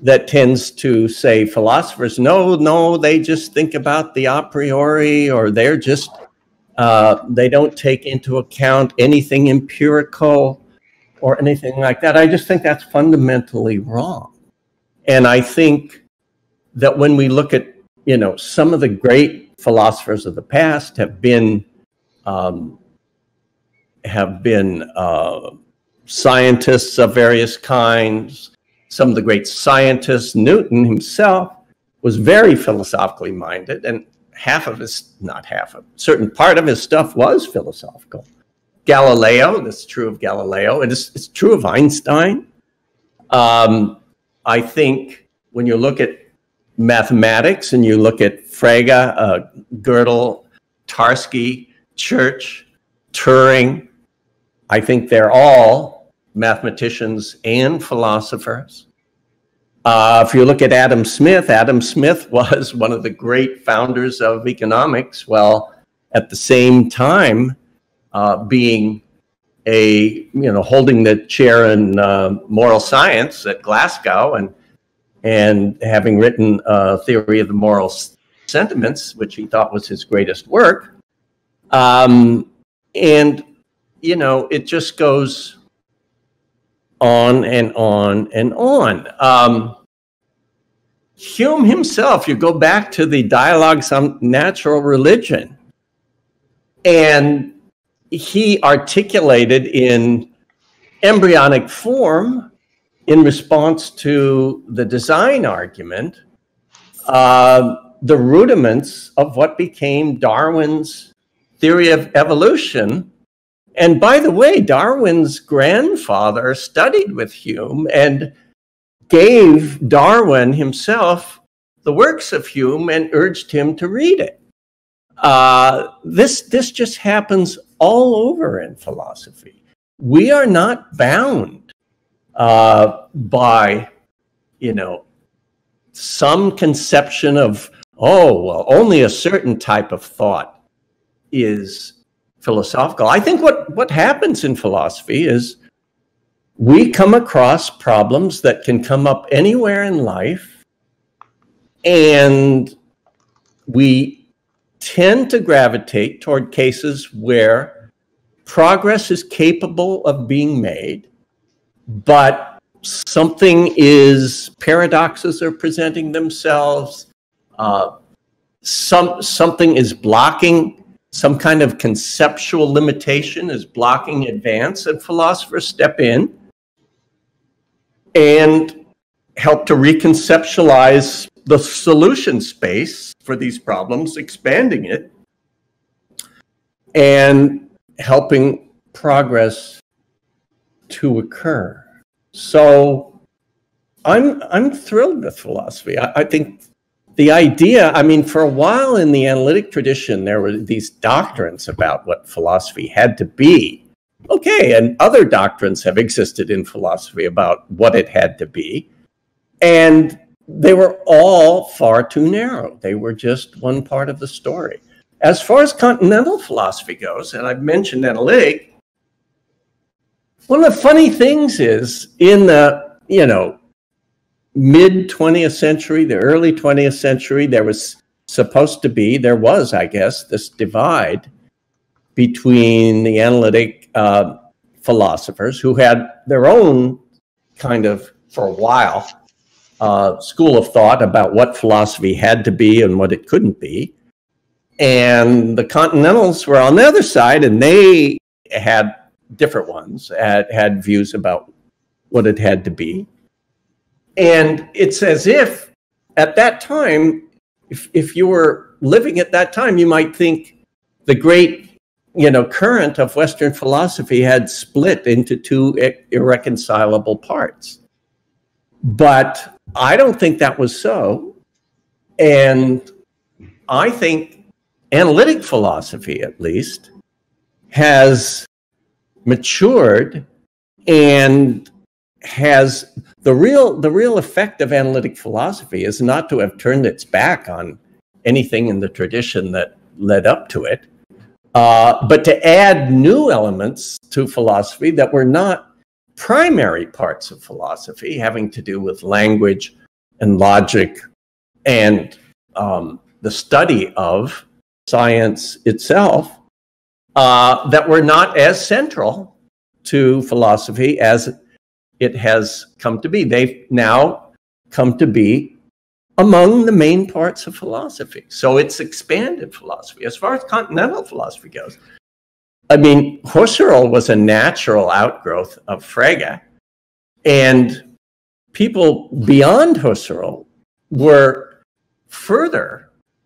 that tends to say philosophers, no, no, they just think about the a priori, or they're just, uh, they don't take into account anything empirical or anything like that. I just think that's fundamentally wrong. And I think that when we look at, you know, some of the great philosophers of the past have been um, have been uh, scientists of various kinds. Some of the great scientists, Newton himself was very philosophically minded, and half of his, not half of, certain part of his stuff was philosophical. Galileo, that's true of Galileo, and it's, it's true of Einstein. Um, I think when you look at mathematics and you look at Frege, uh, Gödel, Tarski, Church, Turing, I think they're all mathematicians and philosophers. Uh, if you look at Adam Smith, Adam Smith was one of the great founders of economics, well, at the same time uh, being a, you know, holding the chair in uh, moral science at Glasgow and and having written a theory of the moral sentiments, which he thought was his greatest work. Um, and, you know, it just goes on and on and on. Um, Hume himself, you go back to the Dialogues on Natural Religion, and he articulated in embryonic form in response to the design argument, uh, the rudiments of what became Darwin's theory of evolution. And by the way, Darwin's grandfather studied with Hume and gave Darwin himself the works of Hume and urged him to read it. Uh, this, this just happens all over in philosophy. We are not bound Uh, by, you know, some conception of, oh, well, only a certain type of thought is philosophical. I think what, what happens in philosophy is we come across problems that can come up anywhere in life, and we tend to gravitate toward cases where progress is capable of being made, but something is, paradoxes are presenting themselves, uh, some, something is blocking, some kind of conceptual limitation is blocking advance, and philosophers step in and help to reconceptualize the solution space for these problems, expanding it, and helping progress to occur. So I'm, I'm thrilled with philosophy. I, I think the idea, I mean, for a while in the analytic tradition, there were these doctrines about what philosophy had to be. Okay, and other doctrines have existed in philosophy about what it had to be. And they were all far too narrow. They were just one part of the story. As far as continental philosophy goes, and I've mentioned analytic, one of the funny things is in the, you know, mid twentieth century, the early twentieth century, there was supposed to be, there was, I guess, this divide between the analytic uh, philosophers who had their own kind of, for a while, uh, school of thought about what philosophy had to be and what it couldn't be. And the continentals were on the other side, and they had different ones, had, had views about what it had to be. And it's as if at that time, if, if you were living at that time, you might think the great, you know, current of Western philosophy had split into two irreconcilable parts. But I don't think that was so. And I think analytic philosophy, at least, has matured and has the real the real effect of analytic philosophy is not to have turned its back on anything in the tradition that led up to it, uh, but to add new elements to philosophy that were not primary parts of philosophy, having to do with language and logic and um, the study of science itself, Uh, that were not as central to philosophy as it has come to be. They've now come to be among the main parts of philosophy. So it's expanded philosophy. As far as continental philosophy goes, I mean, Husserl was a natural outgrowth of Frege, and people beyond Husserl were further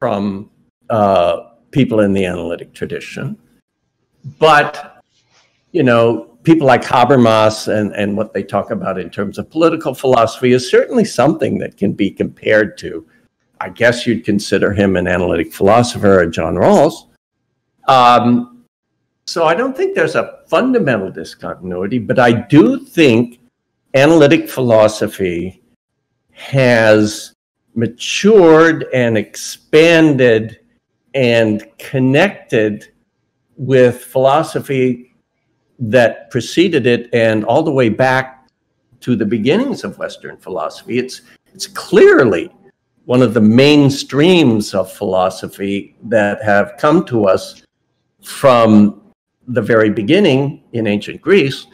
from uh, people in the analytic tradition. But, you know, people like Habermas and, and what they talk about in terms of political philosophy is certainly something that can be compared to I guess you'd consider him an analytic philosopher, or John Rawls. Um, so I don't think there's a fundamental discontinuity, but I do think analytic philosophy has matured and expanded and connected with philosophy that preceded it and all the way back to the beginnings of Western philosophy. It's, it's clearly one of the mainstreams of philosophy that have come to us from the very beginning in ancient Greece.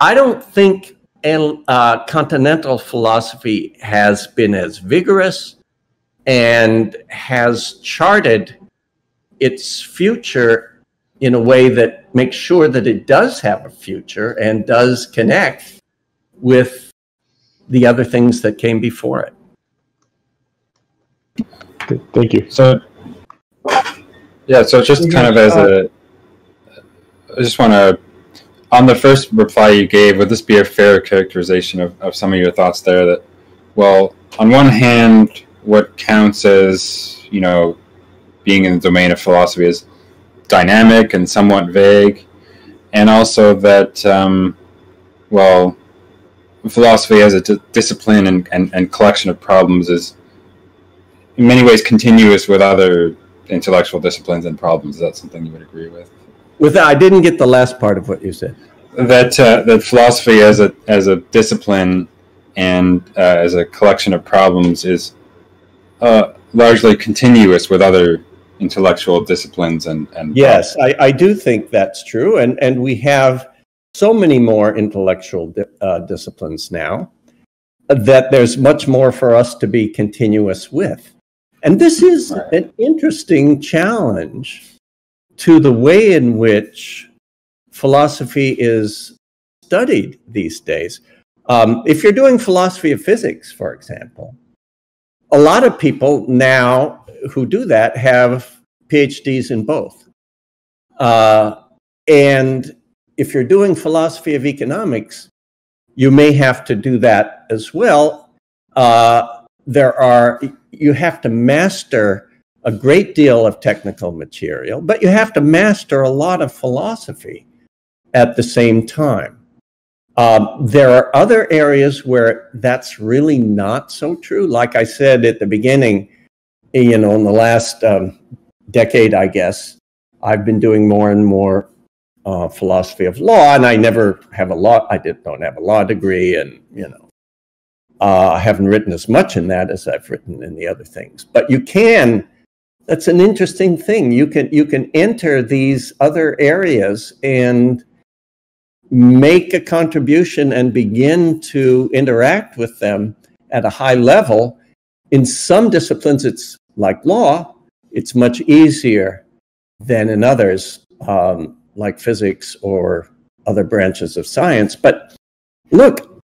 I don't think And uh, continental philosophy has been as vigorous and has charted its future in a way that makes sure that it does have a future and does connect with the other things that came before it. Okay, thank you. So, yeah, so just kind of as a, I just want to, on the first reply you gave, would this be a fair characterization of, of some of your thoughts there? That, well, on one hand, what counts as, you know, being in the domain of philosophy is dynamic and somewhat vague, and also that, um, well, philosophy as a d discipline and, and, and collection of problems is in many ways continuous with other intellectual disciplines and problems. Is that something you would agree with? With that, I didn't get the last part of what you said. That uh, that philosophy as a as a discipline and uh, as a collection of problems is uh, largely continuous with other intellectual disciplines and and. Yes, I, I do think that's true, and and we have so many more intellectual di uh, disciplines now that there's much more for us to be continuous with, and this is right. an interesting challenge to the way in which philosophy is studied these days. Um, if you're doing philosophy of physics, for example, a lot of people now who do that have PhDs in both. Uh, and if you're doing philosophy of economics, you may have to do that as well. Uh, there are, you have to master a great deal of technical material, but you have to master a lot of philosophy at the same time. Um, there are other areas where that's really not so true. Like I said at the beginning, you know, in the last um, decade, I guess, I've been doing more and more uh, philosophy of law, and I never have a law, I did, don't have a law degree, and, you know, uh, I haven't written as much in that as I've written in the other things. But you can... That's an interesting thing. You can, you can enter these other areas and make a contribution and begin to interact with them at a high level. In some disciplines, it's like law, it's much easier than in others, um, like physics or other branches of science. But look,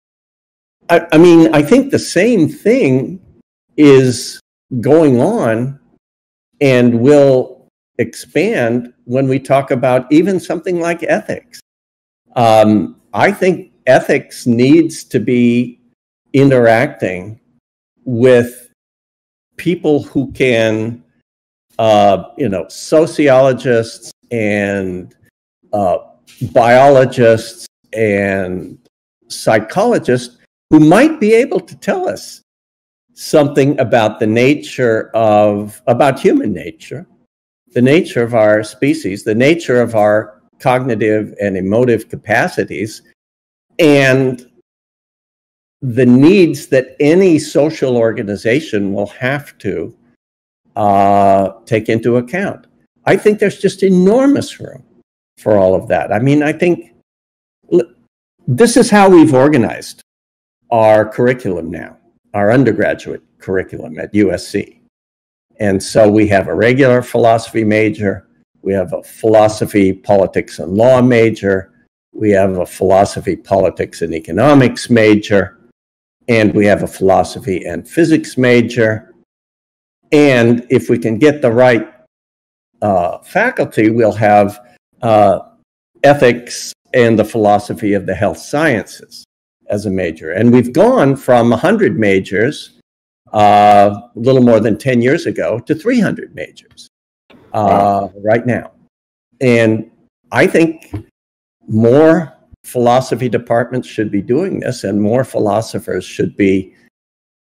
I, I mean, I think the same thing is going on and will expand when we talk about even something like ethics. Um, I think ethics needs to be interacting with people who can, uh, you know, sociologists and uh, biologists and psychologists who might be able to tell us something about the nature of, about human nature, the nature of our species, the nature of our cognitive and emotive capacities, and the needs that any social organization will have to uh, take into account. I think there's just enormous room for all of that. I mean, I think this is how we've organized our curriculum now, our undergraduate curriculum at U S C. And so we have a regular philosophy major, we have a philosophy, politics, and law major, we have a philosophy, politics, and economics major, and we have a philosophy and physics major. And if we can get the right uh, faculty, we'll have uh, ethics and the philosophy of the health sciences as a major. And we've gone from one hundred majors uh, a little more than ten years ago to three hundred majors uh, right now. And I think more philosophy departments should be doing this, and more philosophers should be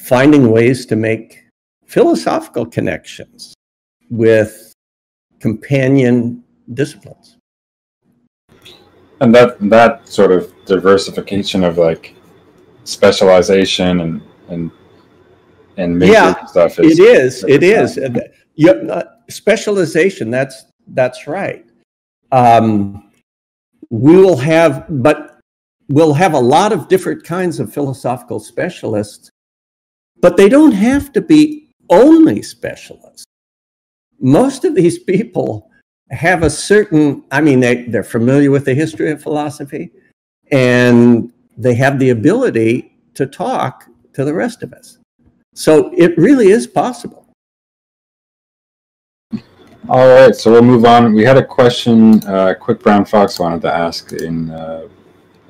finding ways to make philosophical connections with companion disciplines. And that that sort of diversification of like specialization and and and major yeah, stuff is it is it is yeah, specialization. That's that's right. Um, we will have, but we'll have a lot of different kinds of philosophical specialists, but they don't have to be only specialists. Most of these people have a certain, I mean, they, they're familiar with the history of philosophy, and they have the ability to talk to the rest of us. So it really is possible. All right, so we'll move on. We had a question, uh, Quick Brown Fox wanted to ask in uh,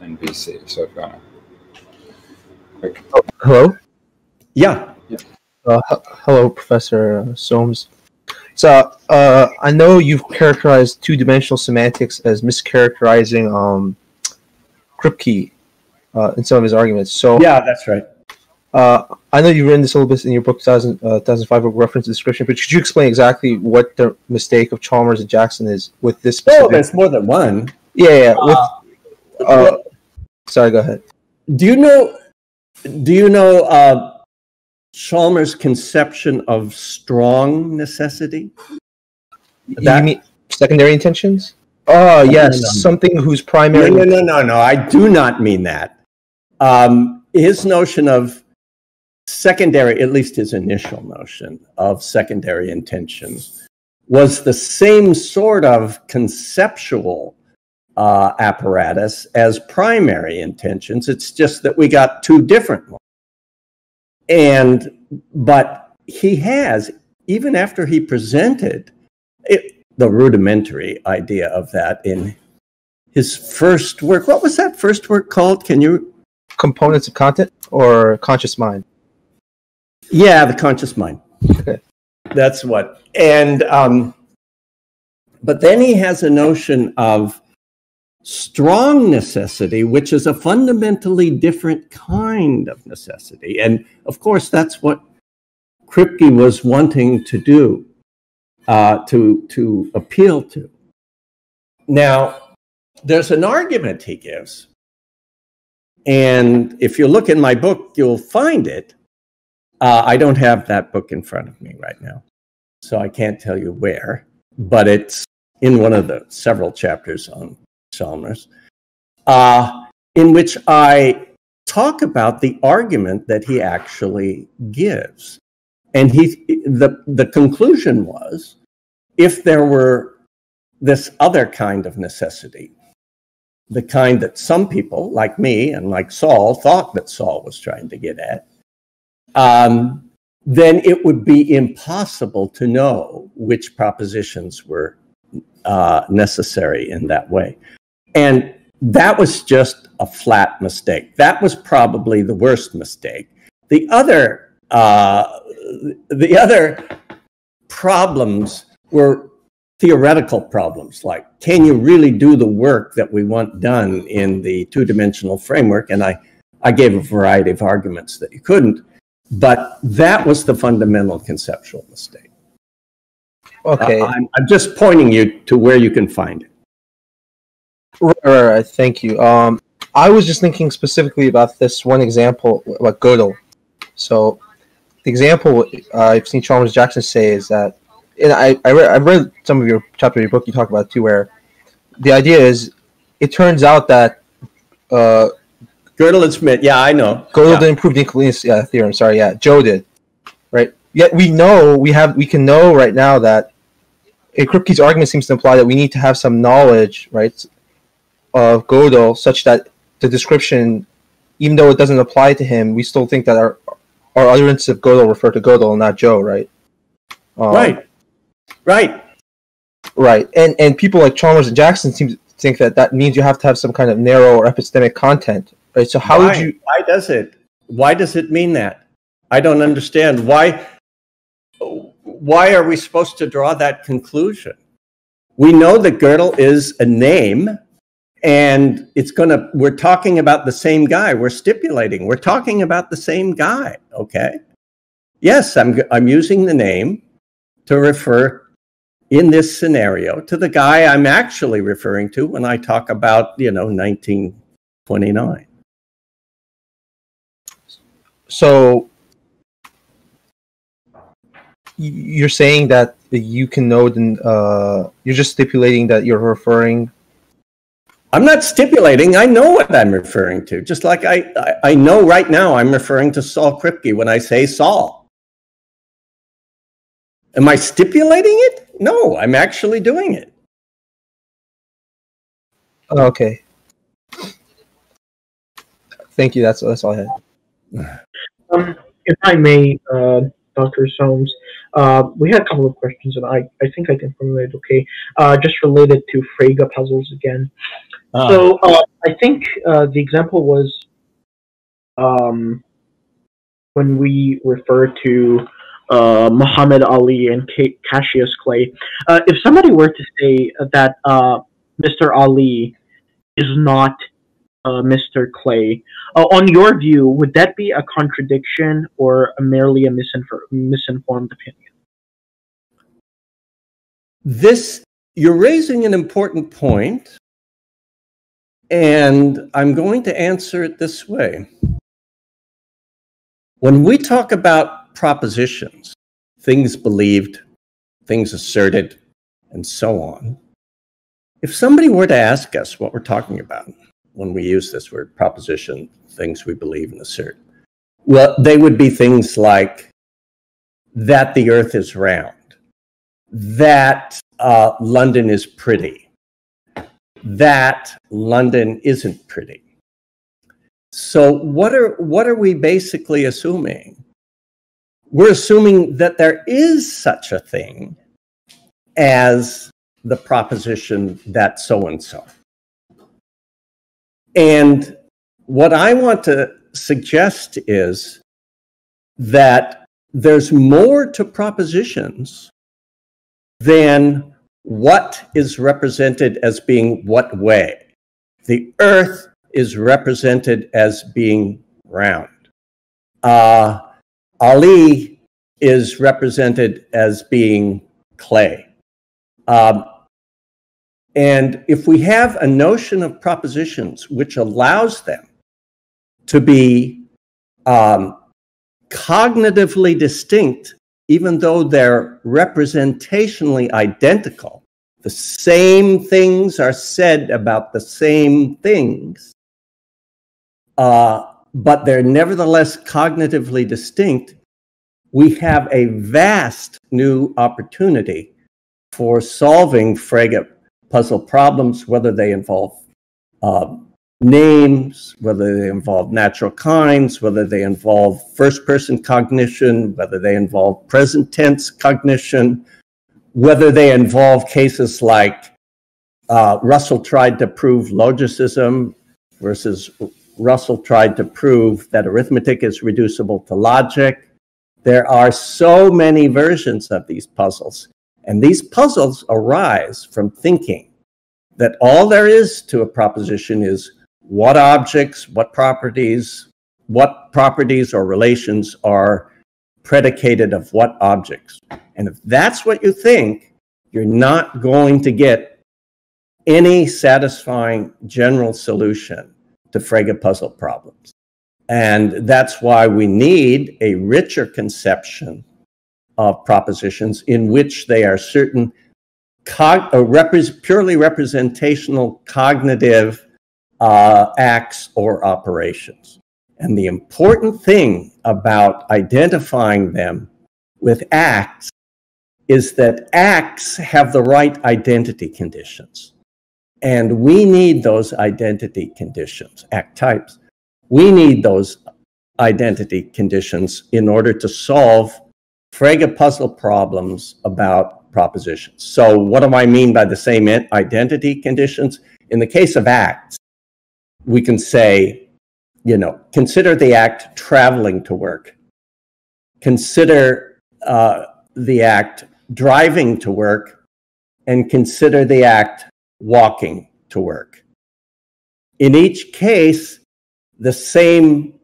N B C, so I've got a quick. Oh, hello? Yeah. yeah. Uh, hello, Professor Soames. So uh, I know you've characterized two-dimensional semantics as mischaracterizing um, Kripke uh, in some of his arguments. So yeah, that's right. Uh, I know you've written this a little bit in your book, two thousand five, uh, Reference and Description, but could you explain exactly what the mistake of Chalmers and Jackson is with this specific... Oh, there's more than one. Yeah, yeah. Uh, with, uh, sorry, go ahead. Do you know, do you know uh, Chalmers' conception of strong necessity? That, you mean secondary intentions? Oh, yes, no, no, no. Something whose primary... No, no, no, no, no, I do not mean that. Um, his notion of secondary, at least his initial notion of secondary intention, was the same sort of conceptual uh, apparatus as primary intentions. It's just that we got two different ones. And, but he has, even after he presented it, the rudimentary idea of that in his first work. What was that first work called? Can you? Components of Content or Conscious Mind? Yeah, The Conscious Mind. That's what. And um, but then he has a notion of strong necessity, which is a fundamentally different kind of necessity. And of course, that's what Kripke was wanting to do, uh, to, to appeal to. Now, there's an argument he gives. And if you look in my book, you'll find it. Uh, I don't have that book in front of me right now, so I can't tell you where, but it's in one of the several chapters on Chalmers, uh, in which I talk about the argument that he actually gives. And he, the, the conclusion was, if there were this other kind of necessity, the kind that some people, like me and like Saul, thought that Saul was trying to get at, um, then it would be impossible to know which propositions were uh, necessary in that way. And that was just a flat mistake. That was probably the worst mistake. The other, uh, the other problems were theoretical problems, like can you really do the work that we want done in the two-dimensional framework? And I, I gave a variety of arguments that you couldn't, but that was the fundamental conceptual mistake. Okay. Uh, I'm, I'm just pointing you to where you can find it. Right, right, right. Thank you. Um, I was just thinking specifically about this one example, like Gödel. So the example uh, I've seen Chalmers Jackson say is that, and I I read, I read some of your chapter of your book you talk about too, where the idea is it turns out that uh, Gödel and Smith, yeah, I know. Gödel yeah. didn't prove the incompleteness yeah, theorem. Sorry, yeah, Joe did, right? Yet we know we have we can know right now that Kripke's argument seems to imply that we need to have some knowledge, right, of Gödel such that the description, even though it doesn't apply to him, we still think that our our utterances of Gödel refer to Gödel and not Joe, right? Um, right. Right, right, and and people like Chalmers and Jackson seem to think that that means you have to have some kind of narrow or epistemic content, right? So how why? would you? Why does it? Why does it mean that? I don't understand why. Why are we supposed to draw that conclusion? We know that Gödel is a name, and it's gonna. We're talking about the same guy. We're stipulating. We're talking about the same guy. Okay. Yes, I'm. I'm using the name to refer in this scenario to the guy I'm actually referring to when I talk about, you know, nineteen twenty-nine. So you're saying that you can know, uh, you're just stipulating that you're referring. I'm not stipulating. I know what I'm referring to. Just like I, I, I know right now I'm referring to Saul Kripke when I say Saul. Am I stipulating it? No, I'm actually doing it. Okay. Thank you. That's, that's all I had. Um, if I may, uh, Doctor Soames, uh, we had a couple of questions, and I, I think I can formulate okay, uh, just related to Frege puzzles again. Uh. So uh, I think uh, the example was um, when we refer to Uh, Muhammad Ali and K Cassius Clay. Uh, if somebody were to say that uh, Mister Ali is not uh, Mister Clay, uh, on your view, would that be a contradiction or a merely a misinfor misinformed opinion? This, you're raising an important point, and I'm going to answer it this way. When we talk about propositions, things believed, things asserted, and so on. If somebody were to ask us what we're talking about when we use this word proposition, things we believe and assert, well, they would be things like that the earth is round, that uh, London is pretty, that London isn't pretty. So what are, what are we basically assuming? We're assuming that there is such a thing as the proposition that so-and-so. And what I want to suggest is that there's more to propositions than what is represented as being what way. The earth is represented as being round. Uh, Ali is represented as being clay. Um, and if we have a notion of propositions which allows them to be um, cognitively distinct, even though they're representationally identical, the same things are said about the same things, uh, but they're nevertheless cognitively distinct, we have a vast new opportunity for solving Frege puzzle problems, whether they involve uh, names, whether they involve natural kinds, whether they involve first-person cognition, whether they involve present tense cognition, whether they involve cases like uh, Russell tried to prove logicism versus Russell tried to prove that arithmetic is reducible to logic. There are so many versions of these puzzles, and these puzzles arise from thinking that all there is to a proposition is what objects, what properties, what properties or relations are predicated of what objects. And if that's what you think, you're not going to get any satisfying general solution to Frege puzzle problems. And that's why we need a richer conception of propositions in which they are certain cog uh, repre purely representational cognitive uh, acts or operations. And the important thing about identifying them with acts is that acts have the right identity conditions. And we need those identity conditions, act types. We need those identity conditions in order to solve Frege puzzle problems about propositions. So what do I mean by the same identity conditions? In the case of acts, we can say, you know, consider the act traveling to work consider uh, the act driving to work and consider the act walking to work. In each case, the same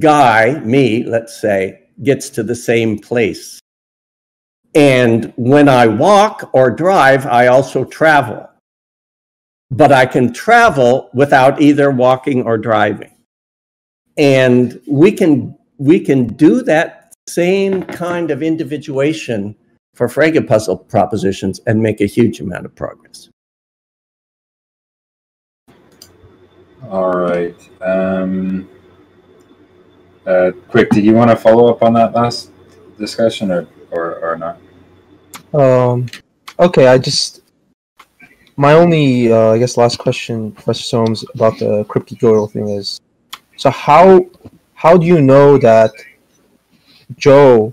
guy, me, let's say, gets to the same place. And when I walk or drive, I also travel. But I can travel without either walking or driving. And we can, we can do that same kind of individuation for Frege puzzle propositions and make a huge amount of progress. All right. Um, uh, Quick, did you want to follow up on that last discussion or, or, or not? Um, okay, I just... My only, uh, I guess, last question, Professor Soames, about the Kripke-Gödel thing is, so how how do you know that Joe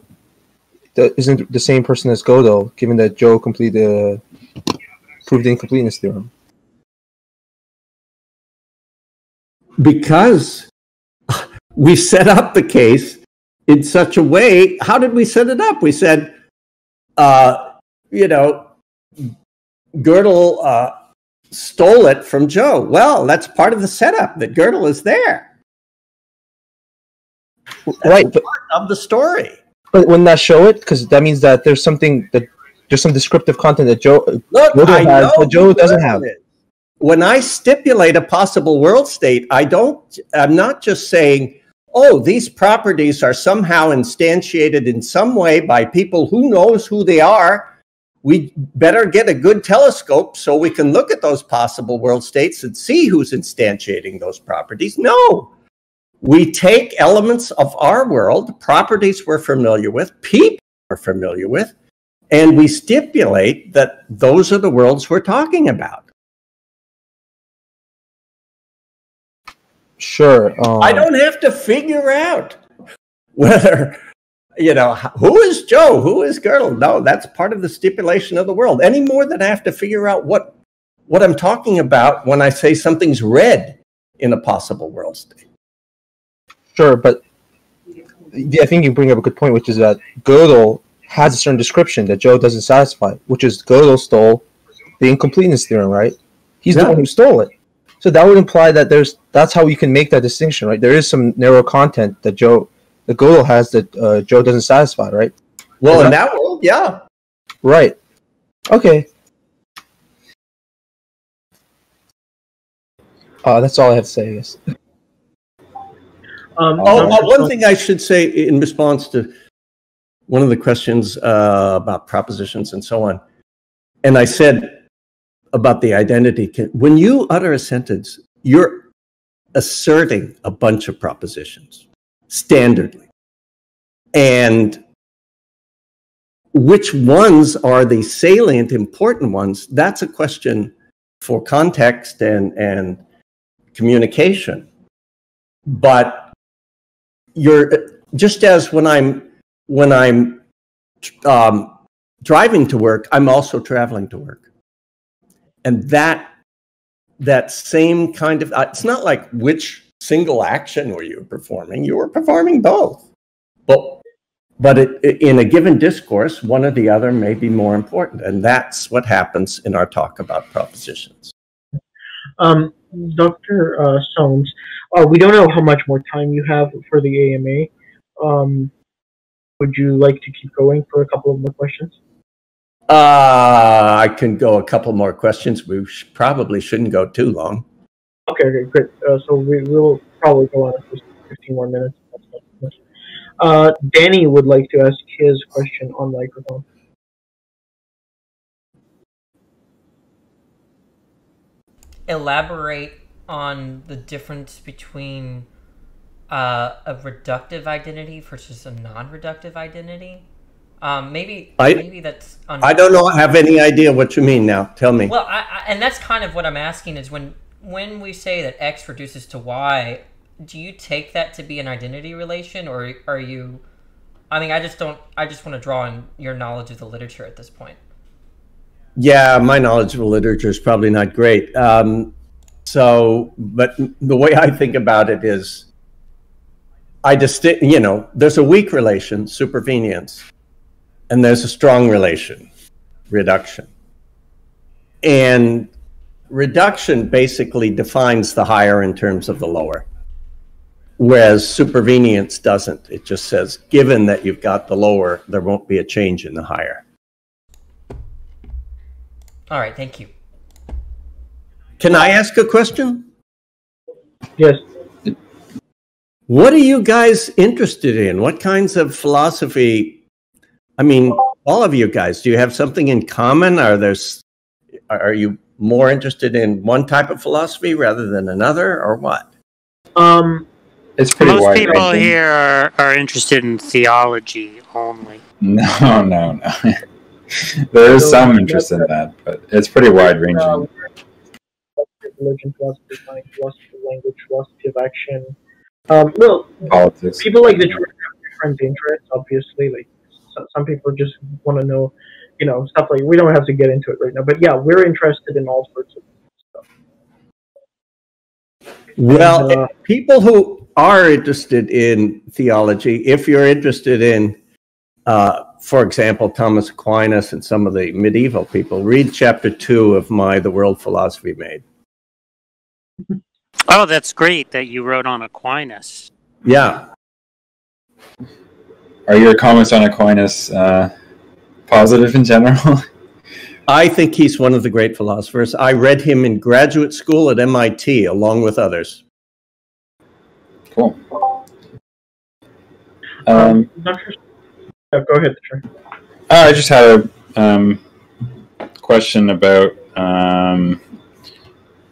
isn't the same person as Gödel, given that Joe completed uh, proved the incompleteness theorem? Because we set up the case in such a way. How did we set it up? We said, uh, you know, Gödel uh, stole it from Joe. Well, that's part of the setup, that Gödel is there. That's right, but, part of the story. But wouldn't that show it? Because that means that there's something, that there's some descriptive content that Joe, Look, Gödel has, but Joe doesn't have. It. When I stipulate a possible world state, I don't, I'm not just saying, oh, these properties are somehow instantiated in some way by people who knows who they are. We better get a good telescope so we can look at those possible world states and see who's instantiating those properties. No, we take elements of our world, properties we're familiar with, people we're familiar with, and we stipulate that those are the worlds we're talking about. Sure. Um, I don't have to figure out whether, you know, who is Joe, who is Gödel. No, that's part of the stipulation of the world. Any more than I have to figure out what, what I'm talking about when I say something's red in a possible world state. Sure, but I think you bring up a good point, which is that Gödel has a certain description that Joe doesn't satisfy, which is Gödel stole the incompleteness theorem, right? He's yeah. the one who stole it. So that would imply that there's that's how you can make that distinction, right? There is some narrow content that Joe, that Gödel has that uh, Joe doesn't satisfy, right? Well, in that world, yeah. Right. Okay. Uh, that's all I have to say, I guess. Um, oh, oh, one thing I should say in response to one of the questions uh, about propositions and so on, and I said, about the identity. When you utter a sentence, you're asserting a bunch of propositions, standardly. And which ones are the salient, important ones? That's a question for context and, and communication. But you're, just as when I'm, when I'm um, driving to work, I'm also traveling to work. And that, that same kind of, it's not like which single action were you performing, you were performing both. But, but it, it, in a given discourse, one or the other may be more important. And that's what happens in our talk about propositions. Um, Doctor Uh, Soames, uh, we don't know how much more time you have for the A M A. Um, would you like to keep going for a couple of more questions? Uh, I can go a couple more questions. We sh probably shouldn't go too long. Okay, okay, great. Uh, so we will probably go on for fifteen more minutes. Uh, Danny would like to ask his question on microphone. Elaborate on the difference between uh, a reductive identity versus a non-reductive identity. Um, maybe I, maybe that's. I don't know. I have any idea what you mean now. Tell me. Well, I, I, and that's kind of what I'm asking is when when we say that X reduces to Y, do you take that to be an identity relation, or are you? I mean, I just don't. I just want to draw on your knowledge of the literature at this point. Yeah, my knowledge of the literature is probably not great. Um, so, but the way I think about it is, I distinct, you know, there's a weak relation, supervenience, and there's a strong relation, reduction. And reduction basically defines the higher in terms of the lower, whereas supervenience doesn't. It just says, given that you've got the lower, there won't be a change in the higher. All right, thank you. Can I ask a question? Yes. What are you guys interested in? What kinds of philosophy? I mean, all of you guys, do you have something in common? Are there, are you more interested in one type of philosophy rather than another, or what? Um, it's pretty Most wide, people here are, are interested in theology only. No, no, no. There is some interest in that, but it's pretty wide-ranging. Religion, philosophy of mind, philosophy of language, philosophy of action. Um, well, politics. People like the different interests, obviously. Like so, some people just want to know, you know, stuff like we don't have to get into it right now. But yeah, we're interested in all sorts of stuff. Well, and, uh, people who are interested in theology, if you're interested in, uh, for example, Thomas Aquinas and some of the medieval people, read chapter two of my The World Philosophy Made. Oh, that's great that you wrote on Aquinas. Yeah. Are your comments on Aquinas uh, positive in general? I think he's one of the great philosophers. I read him in graduate school at M I T along with others. Cool. Um, oh, go ahead. Sure. I just had a um, question about um,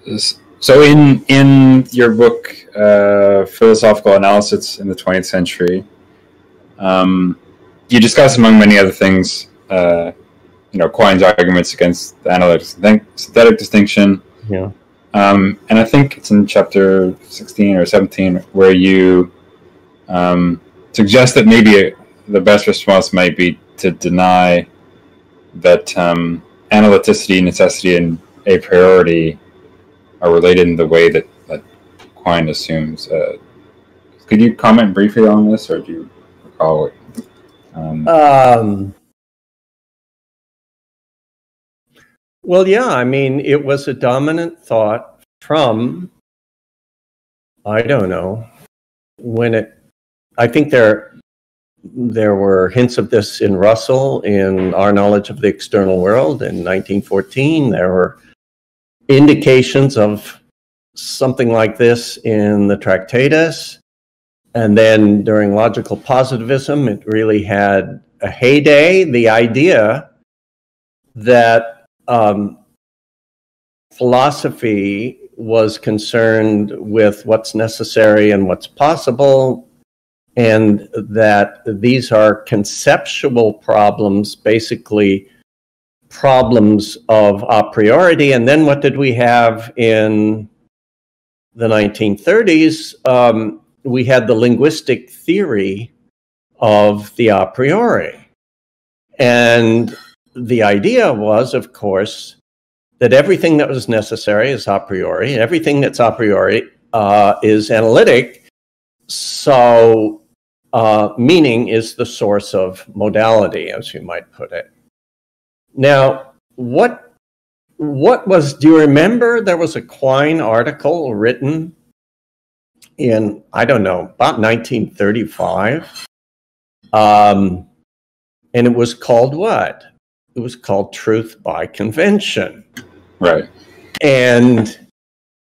this. So in, in your book, uh, Philosophical Analysis in the twentieth Century, um, you discuss, among many other things, uh, you know, Quine's arguments against the analytic synthetic distinction. Yeah. Um, and I think it's in chapter sixteen or seventeen where you um, suggest that maybe a, the best response might be to deny that um, analyticity, necessity, and a priori are related in the way that, that Quine assumes. Uh, could you comment briefly on this, or do you recall it? Um, um, well, yeah, I mean, it was a dominant thought from, I don't know, when it, I think there, there were hints of this in Russell, in Our Knowledge of the External World in nineteen fourteen, there were indications of something like this in the Tractatus, and then during logical positivism it really had a heyday, the idea that um, philosophy was concerned with what's necessary and what's possible, and that these are conceptual problems, basically problems of a priori. And then what did we have in the nineteen thirties? Um, we had the linguistic theory of the a priori. And the idea was, of course, that everything that was necessary is a priori. Everything that's a priori uh, is analytic. So uh, meaning is the source of modality, as you might put it. Now, what, what was, do you remember there was a Quine article written in, I don't know, about nineteen thirty-five? Um, and it was called what? It was called Truth by Convention. Right. And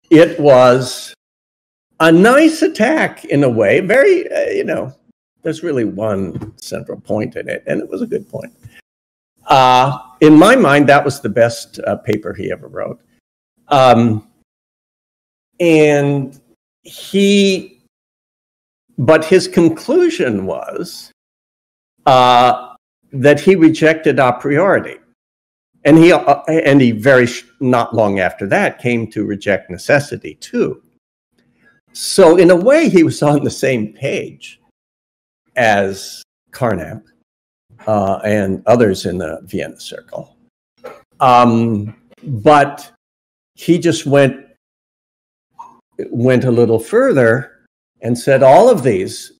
it was a nice attack in a way, very, uh, you know, there's really one central point in it, and it was a good point. Uh, in my mind, that was the best uh, paper he ever wrote. Um, and he, but his conclusion was uh, that he rejected a priori. And he, uh, and he very, sh not long after that, came to reject necessity too. So in a way, he was on the same page as Carnap. Uh, and others in the Vienna Circle. Um, but he just went, went a little further and said all of these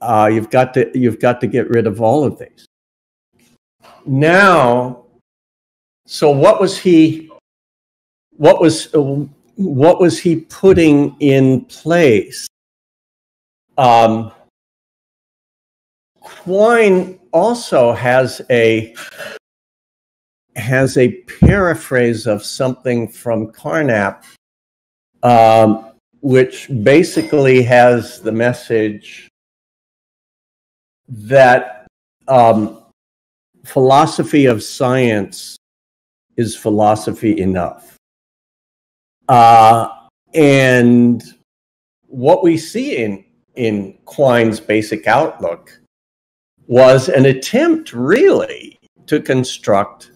Uh, you've got to you've got to get rid of all of these. Now, so what was he? What was what was he putting in place? Um, Quine also has a has a paraphrase of something from Carnap, um, which basically has the message that um, philosophy of science is philosophy enough. Uh, and what we see in, in Quine's basic outlook was an attempt, really, to construct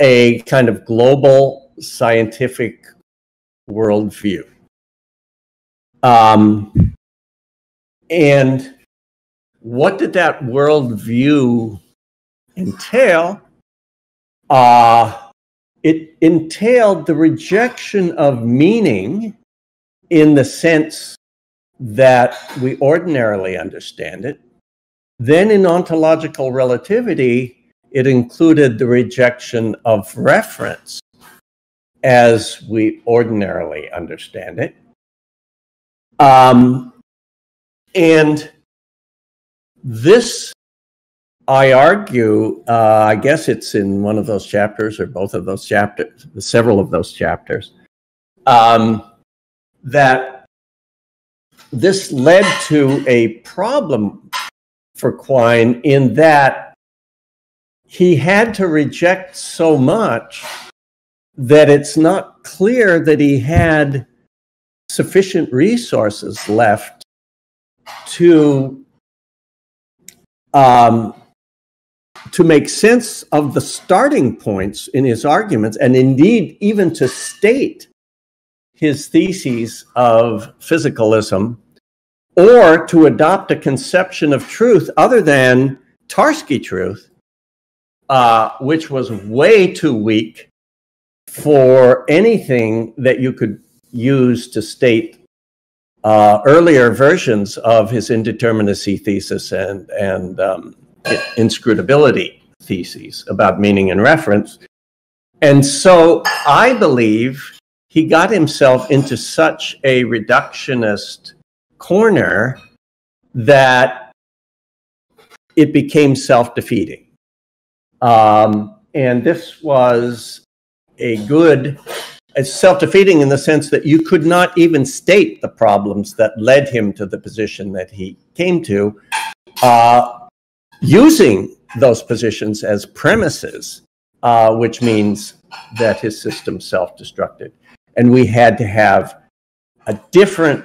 a kind of global scientific worldview. Um, and what did that worldview entail? Uh, it entailed the rejection of meaning in the sense that we ordinarily understand it. Then in ontological relativity, it included the rejection of reference as we ordinarily understand it. Um, and this, I argue, uh, I guess it's in one of those chapters or both of those chapters, several of those chapters, um, that this led to a problem for Quine in that he had to reject so much that it's not clear that he had sufficient resources left to um, to make sense of the starting points in his arguments, and indeed even to state his theses of physicalism, or to adopt a conception of truth other than Tarski truth, Uh, which was way too weak for anything that you could use to state uh, earlier versions of his indeterminacy thesis and, and um, inscrutability theses about meaning and reference. And so I believe he got himself into such a reductionist corner that it became self-defeating. Um, and this was a good, it's self-defeating in the sense that you could not even state the problems that led him to the position that he came to, uh, using those positions as premises, uh, which means that his system self-destructed. And we had to have a different,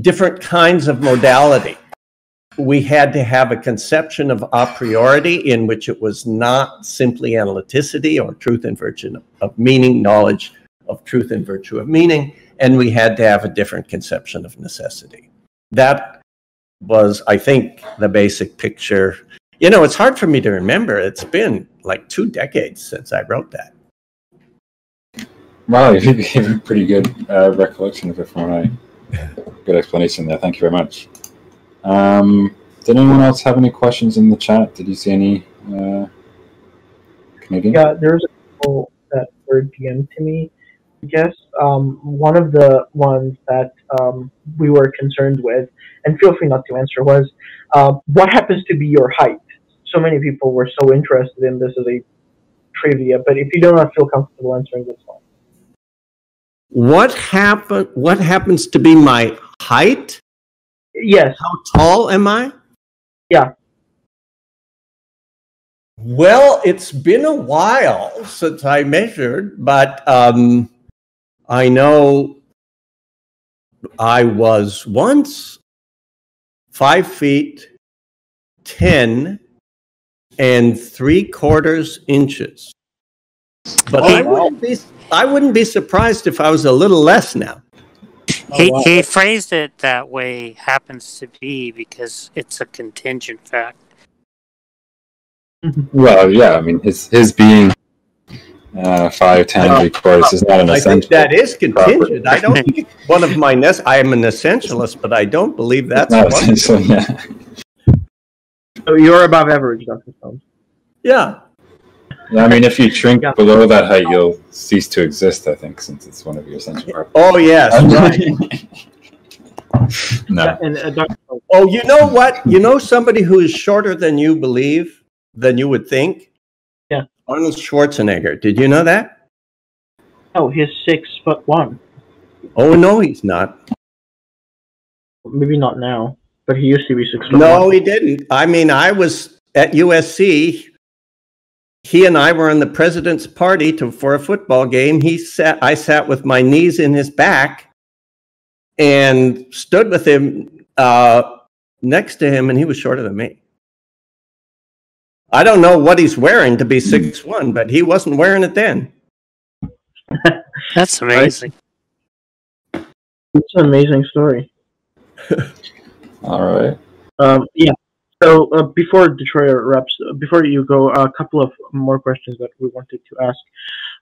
different kinds of modality. We had to have a conception of a priori in which it was not simply analyticity or truth in virtue of meaning, knowledge of truth in virtue of meaning, and we had to have a different conception of necessity. That was, I think, the basic picture. You know, it's hard for me to remember. It's been like two decades since I wrote that. Wow, you gave a pretty good uh, recollection of it from what I... Good explanation there. Thank you very much. Um, did anyone else have any questions in the chat? Did you see any uh, Canadian? Yeah, there's a couple that were D M'd to me. I guess um, one of the ones that um, we were concerned with, and feel free not to answer, was uh, what happens to be your height? So many people were so interested in this as a trivia, but if you do not feel comfortable answering this one. What happen- What happens to be my height? Yes. How tall am I? Yeah. Well, it's been a while since I measured, but um, I know I was once five feet, ten, and three quarters inches. But oh, I, wow. wouldn't be, I wouldn't be surprised if I was a little less now. He, oh, wow. he phrased it that way, happens to be, because it's a contingent fact. Well, yeah, I mean, his his being uh, five, ten uh, recourse is not an I essential. Think that is contingent. I don't think it's one of my ness. I am an essentialist, but I don't believe that's no, one. So, yeah. So you're above average, Doctor Soames. Yeah. I mean, if you shrink yeah. below that height, you'll cease to exist, I think, since it's one of your essential properties. Oh, yes, right. No. And, uh, Doctor Soames. Oh, you know what? You know somebody who is shorter than you believe, than you would think? Yeah. Arnold Schwarzenegger. Did you know that? Oh, he's six foot one. Oh, no, he's not. Maybe not now, but he used to be six foot no, one. No, he didn't. I mean, I was at U S C. He and I were in the president's party to, for a football game. He sat, I sat with my knees in his back and stood with him uh, next to him, and he was shorter than me. I don't know what he's wearing to be six one, but he wasn't wearing it then. That's amazing. Right? It's an amazing story. All right. Um, yeah. So uh, before Detroit wraps, before you go, a couple of more questions that we wanted to ask.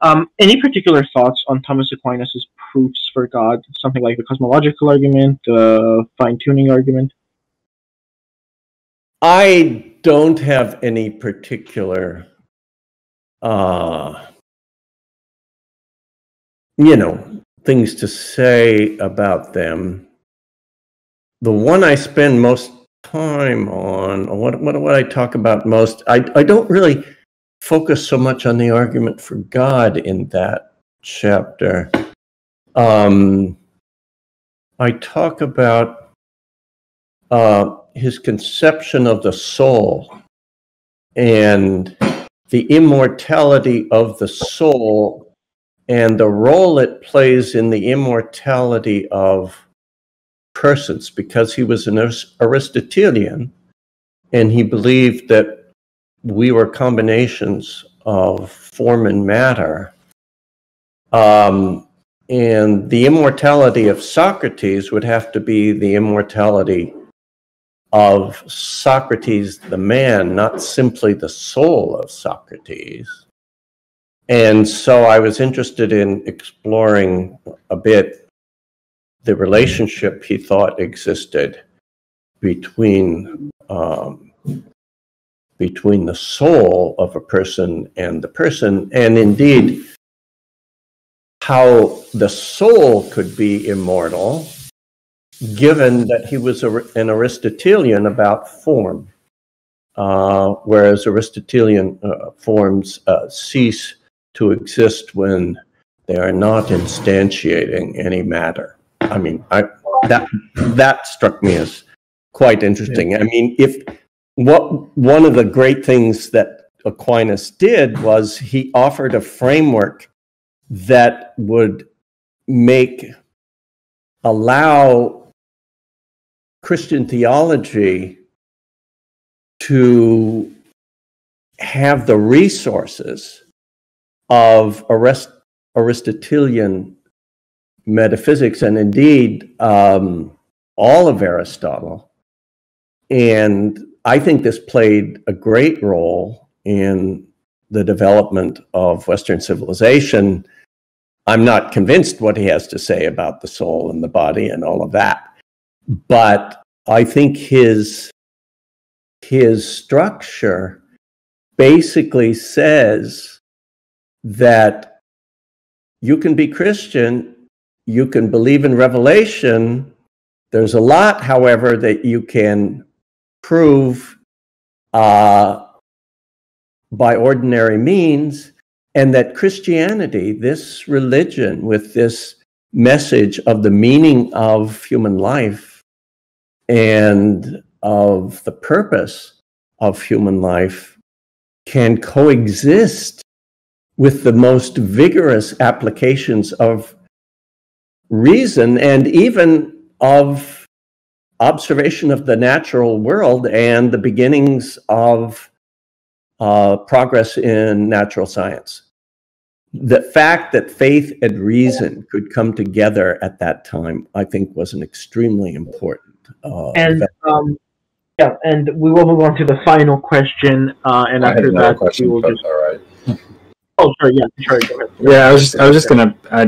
Um, any particular thoughts on Thomas Aquinas' proofs for God? Something like the cosmological argument, the uh, fine-tuning argument? I don't have any particular, uh, you know, things to say about them. The one I spend most time on, or what, what what I talk about most, I, I don't really focus so much on the argument for God in that chapter. Um, I talk about uh, his conception of the soul and the immortality of the soul and the role it plays in the immortality of persons, because he was an Aristotelian and he believed that we were combinations of form and matter. Um, and the immortality of Socrates would have to be the immortality of Socrates the man, not simply the soul of Socrates. And so I was interested in exploring a bit the relationship he thought existed between um, between the soul of a person and the person, and indeed how the soul could be immortal, given that he was a, an Aristotelian about form, uh, whereas Aristotelian uh, forms uh, cease to exist when they are not instantiating any matter. I mean, I, that that struck me as quite interesting. I mean, if what one of the great things that Aquinas did was he offered a framework that would make allow Christian theology to have the resources of Arist Aristotelian metaphysics, and indeed um, all of Aristotle. And I think this played a great role in the development of Western civilization. I'm not convinced what he has to say about the soul and the body and all of that, but I think his, his structure basically says that you can be Christian, you can believe in revelation. There's a lot, however, that you can prove uh, by ordinary means, and that Christianity, this religion with this message of the meaning of human life and of the purpose of human life, can coexist with the most vigorous applications of reason and even of observation of the natural world and the beginnings of uh, progress in natural science. The fact that faith and reason could come together at that time, I think, was an extremely important. Uh, and um, yeah, and we will move on to the final question, uh, and I after that, we will just. All right. Oh, sorry, yeah, sorry, go ahead. Yeah, I was just, I was just gonna. I,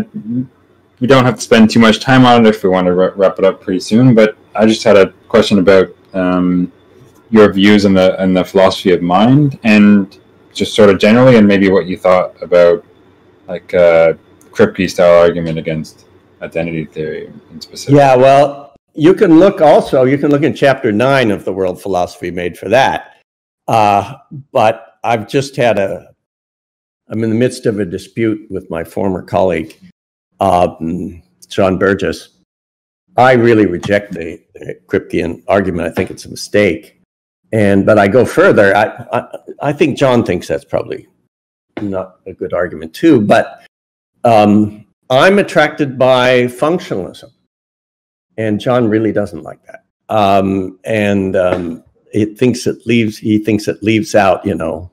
we don't have to spend too much time on it if we want to wrap it up pretty soon. But I just had a question about um, your views on the on the philosophy of mind, and just sort of generally, and maybe what you thought about like uh, Kripke style argument against identity theory in specific. Yeah, well, you can look also. You can look in chapter nine of The World Philosophy Made for that. Uh, but I've just had a. I'm in the midst of a dispute with my former colleague, um, John Burgess. I really reject the, the Kripkean argument. I think it's a mistake. And, but I go further. I, I, I think John thinks that's probably not a good argument too, but um, I'm attracted by functionalism. And John really doesn't like that. Um, and um, it thinks it leaves, he thinks it leaves out, you know,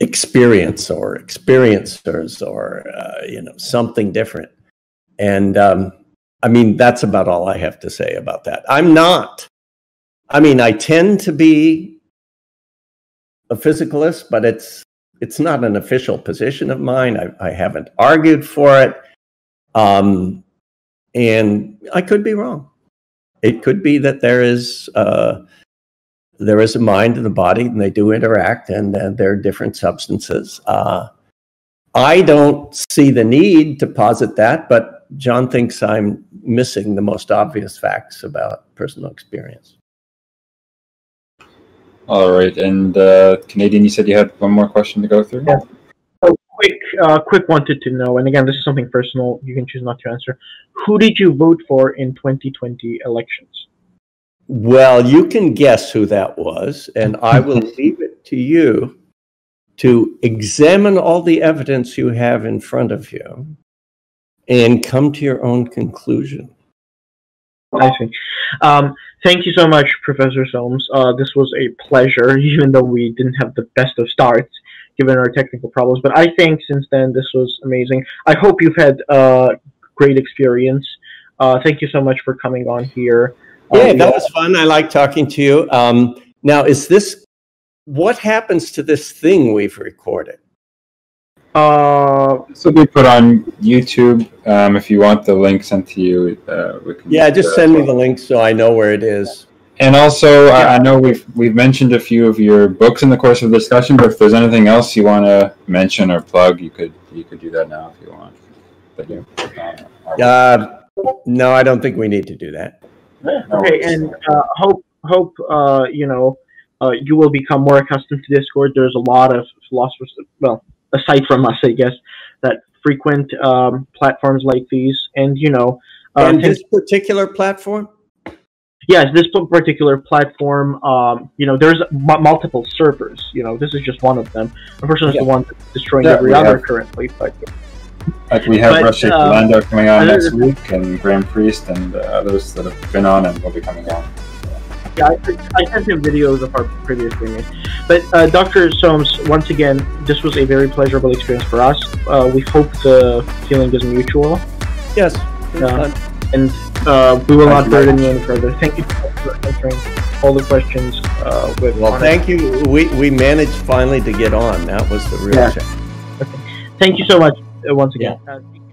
experience or experiencers or uh, you know, something different. And um, I mean, that's about all I have to say about that. I'm not, I mean, I tend to be a physicalist, but it's, it's not an official position of mine. I, I haven't argued for it. Um, and I could be wrong. It could be that there is uh, there is a mind and a body, and they do interact, and uh, they're different substances. Uh, I don't see the need to posit that, but John thinks I'm missing the most obvious facts about personal experience. All right, and uh, Canadian, you said you had one more question to go through? Yeah. Oh, quick, uh, quick wanted to know, and again, this is something personal, you can choose not to answer. Who did you vote for in twenty twenty elections? Well, you can guess who that was, and I will leave it to you to examine all the evidence you have in front of you and come to your own conclusion. I see. Um, thank you so much, Professor Soames. Uh, this was a pleasure, even though we didn't have the best of starts, given our technical problems. But I think since then, this was amazing. I hope you've had a uh, great experience. Uh, thank you so much for coming on here. Yeah, that was fun. I like talking to you. Um, now, is this, what happens to this thing we've recorded? Uh, this will be put on YouTube. Um, if you want the link sent to you, uh, we can. Yeah, just send me the link so I know where it is. And also, yeah. I, I know we've we've mentioned a few of your books in the course of the discussion, but if there's anything else you want to mention or plug, you could you could do that now if you want. But you, um, uh, no, I don't think we need to do that. Okay, and uh, hope hope uh, you know uh, you will become more accustomed to Discord. There's a lot of philosophers, well, aside from us, I guess, that frequent um, platforms like these, and you know, uh, and this particular platform. Yes, this particular platform. Um, you know, there's m multiple servers. You know, this is just one of them. Unfortunately, yeah. The one that's destroying yeah, every other have. currently, but. Yeah. Like we have Russia um, Lando coming on next week, and Graham Priest, and uh, others that have been on and will be coming on. Yeah, I, I sent him videos of our previous videos. But uh, Doctor Soames, once again, this was a very pleasurable experience for us. Uh, we hope the feeling is mutual. Yes. Uh, and uh, we will thank not burden you any further. Thank you for answering all the questions. Uh, with well, honor. Thank you. We we managed finally to get on. That was the real yeah. check. Okay. Thank you so much. Once again. Yeah.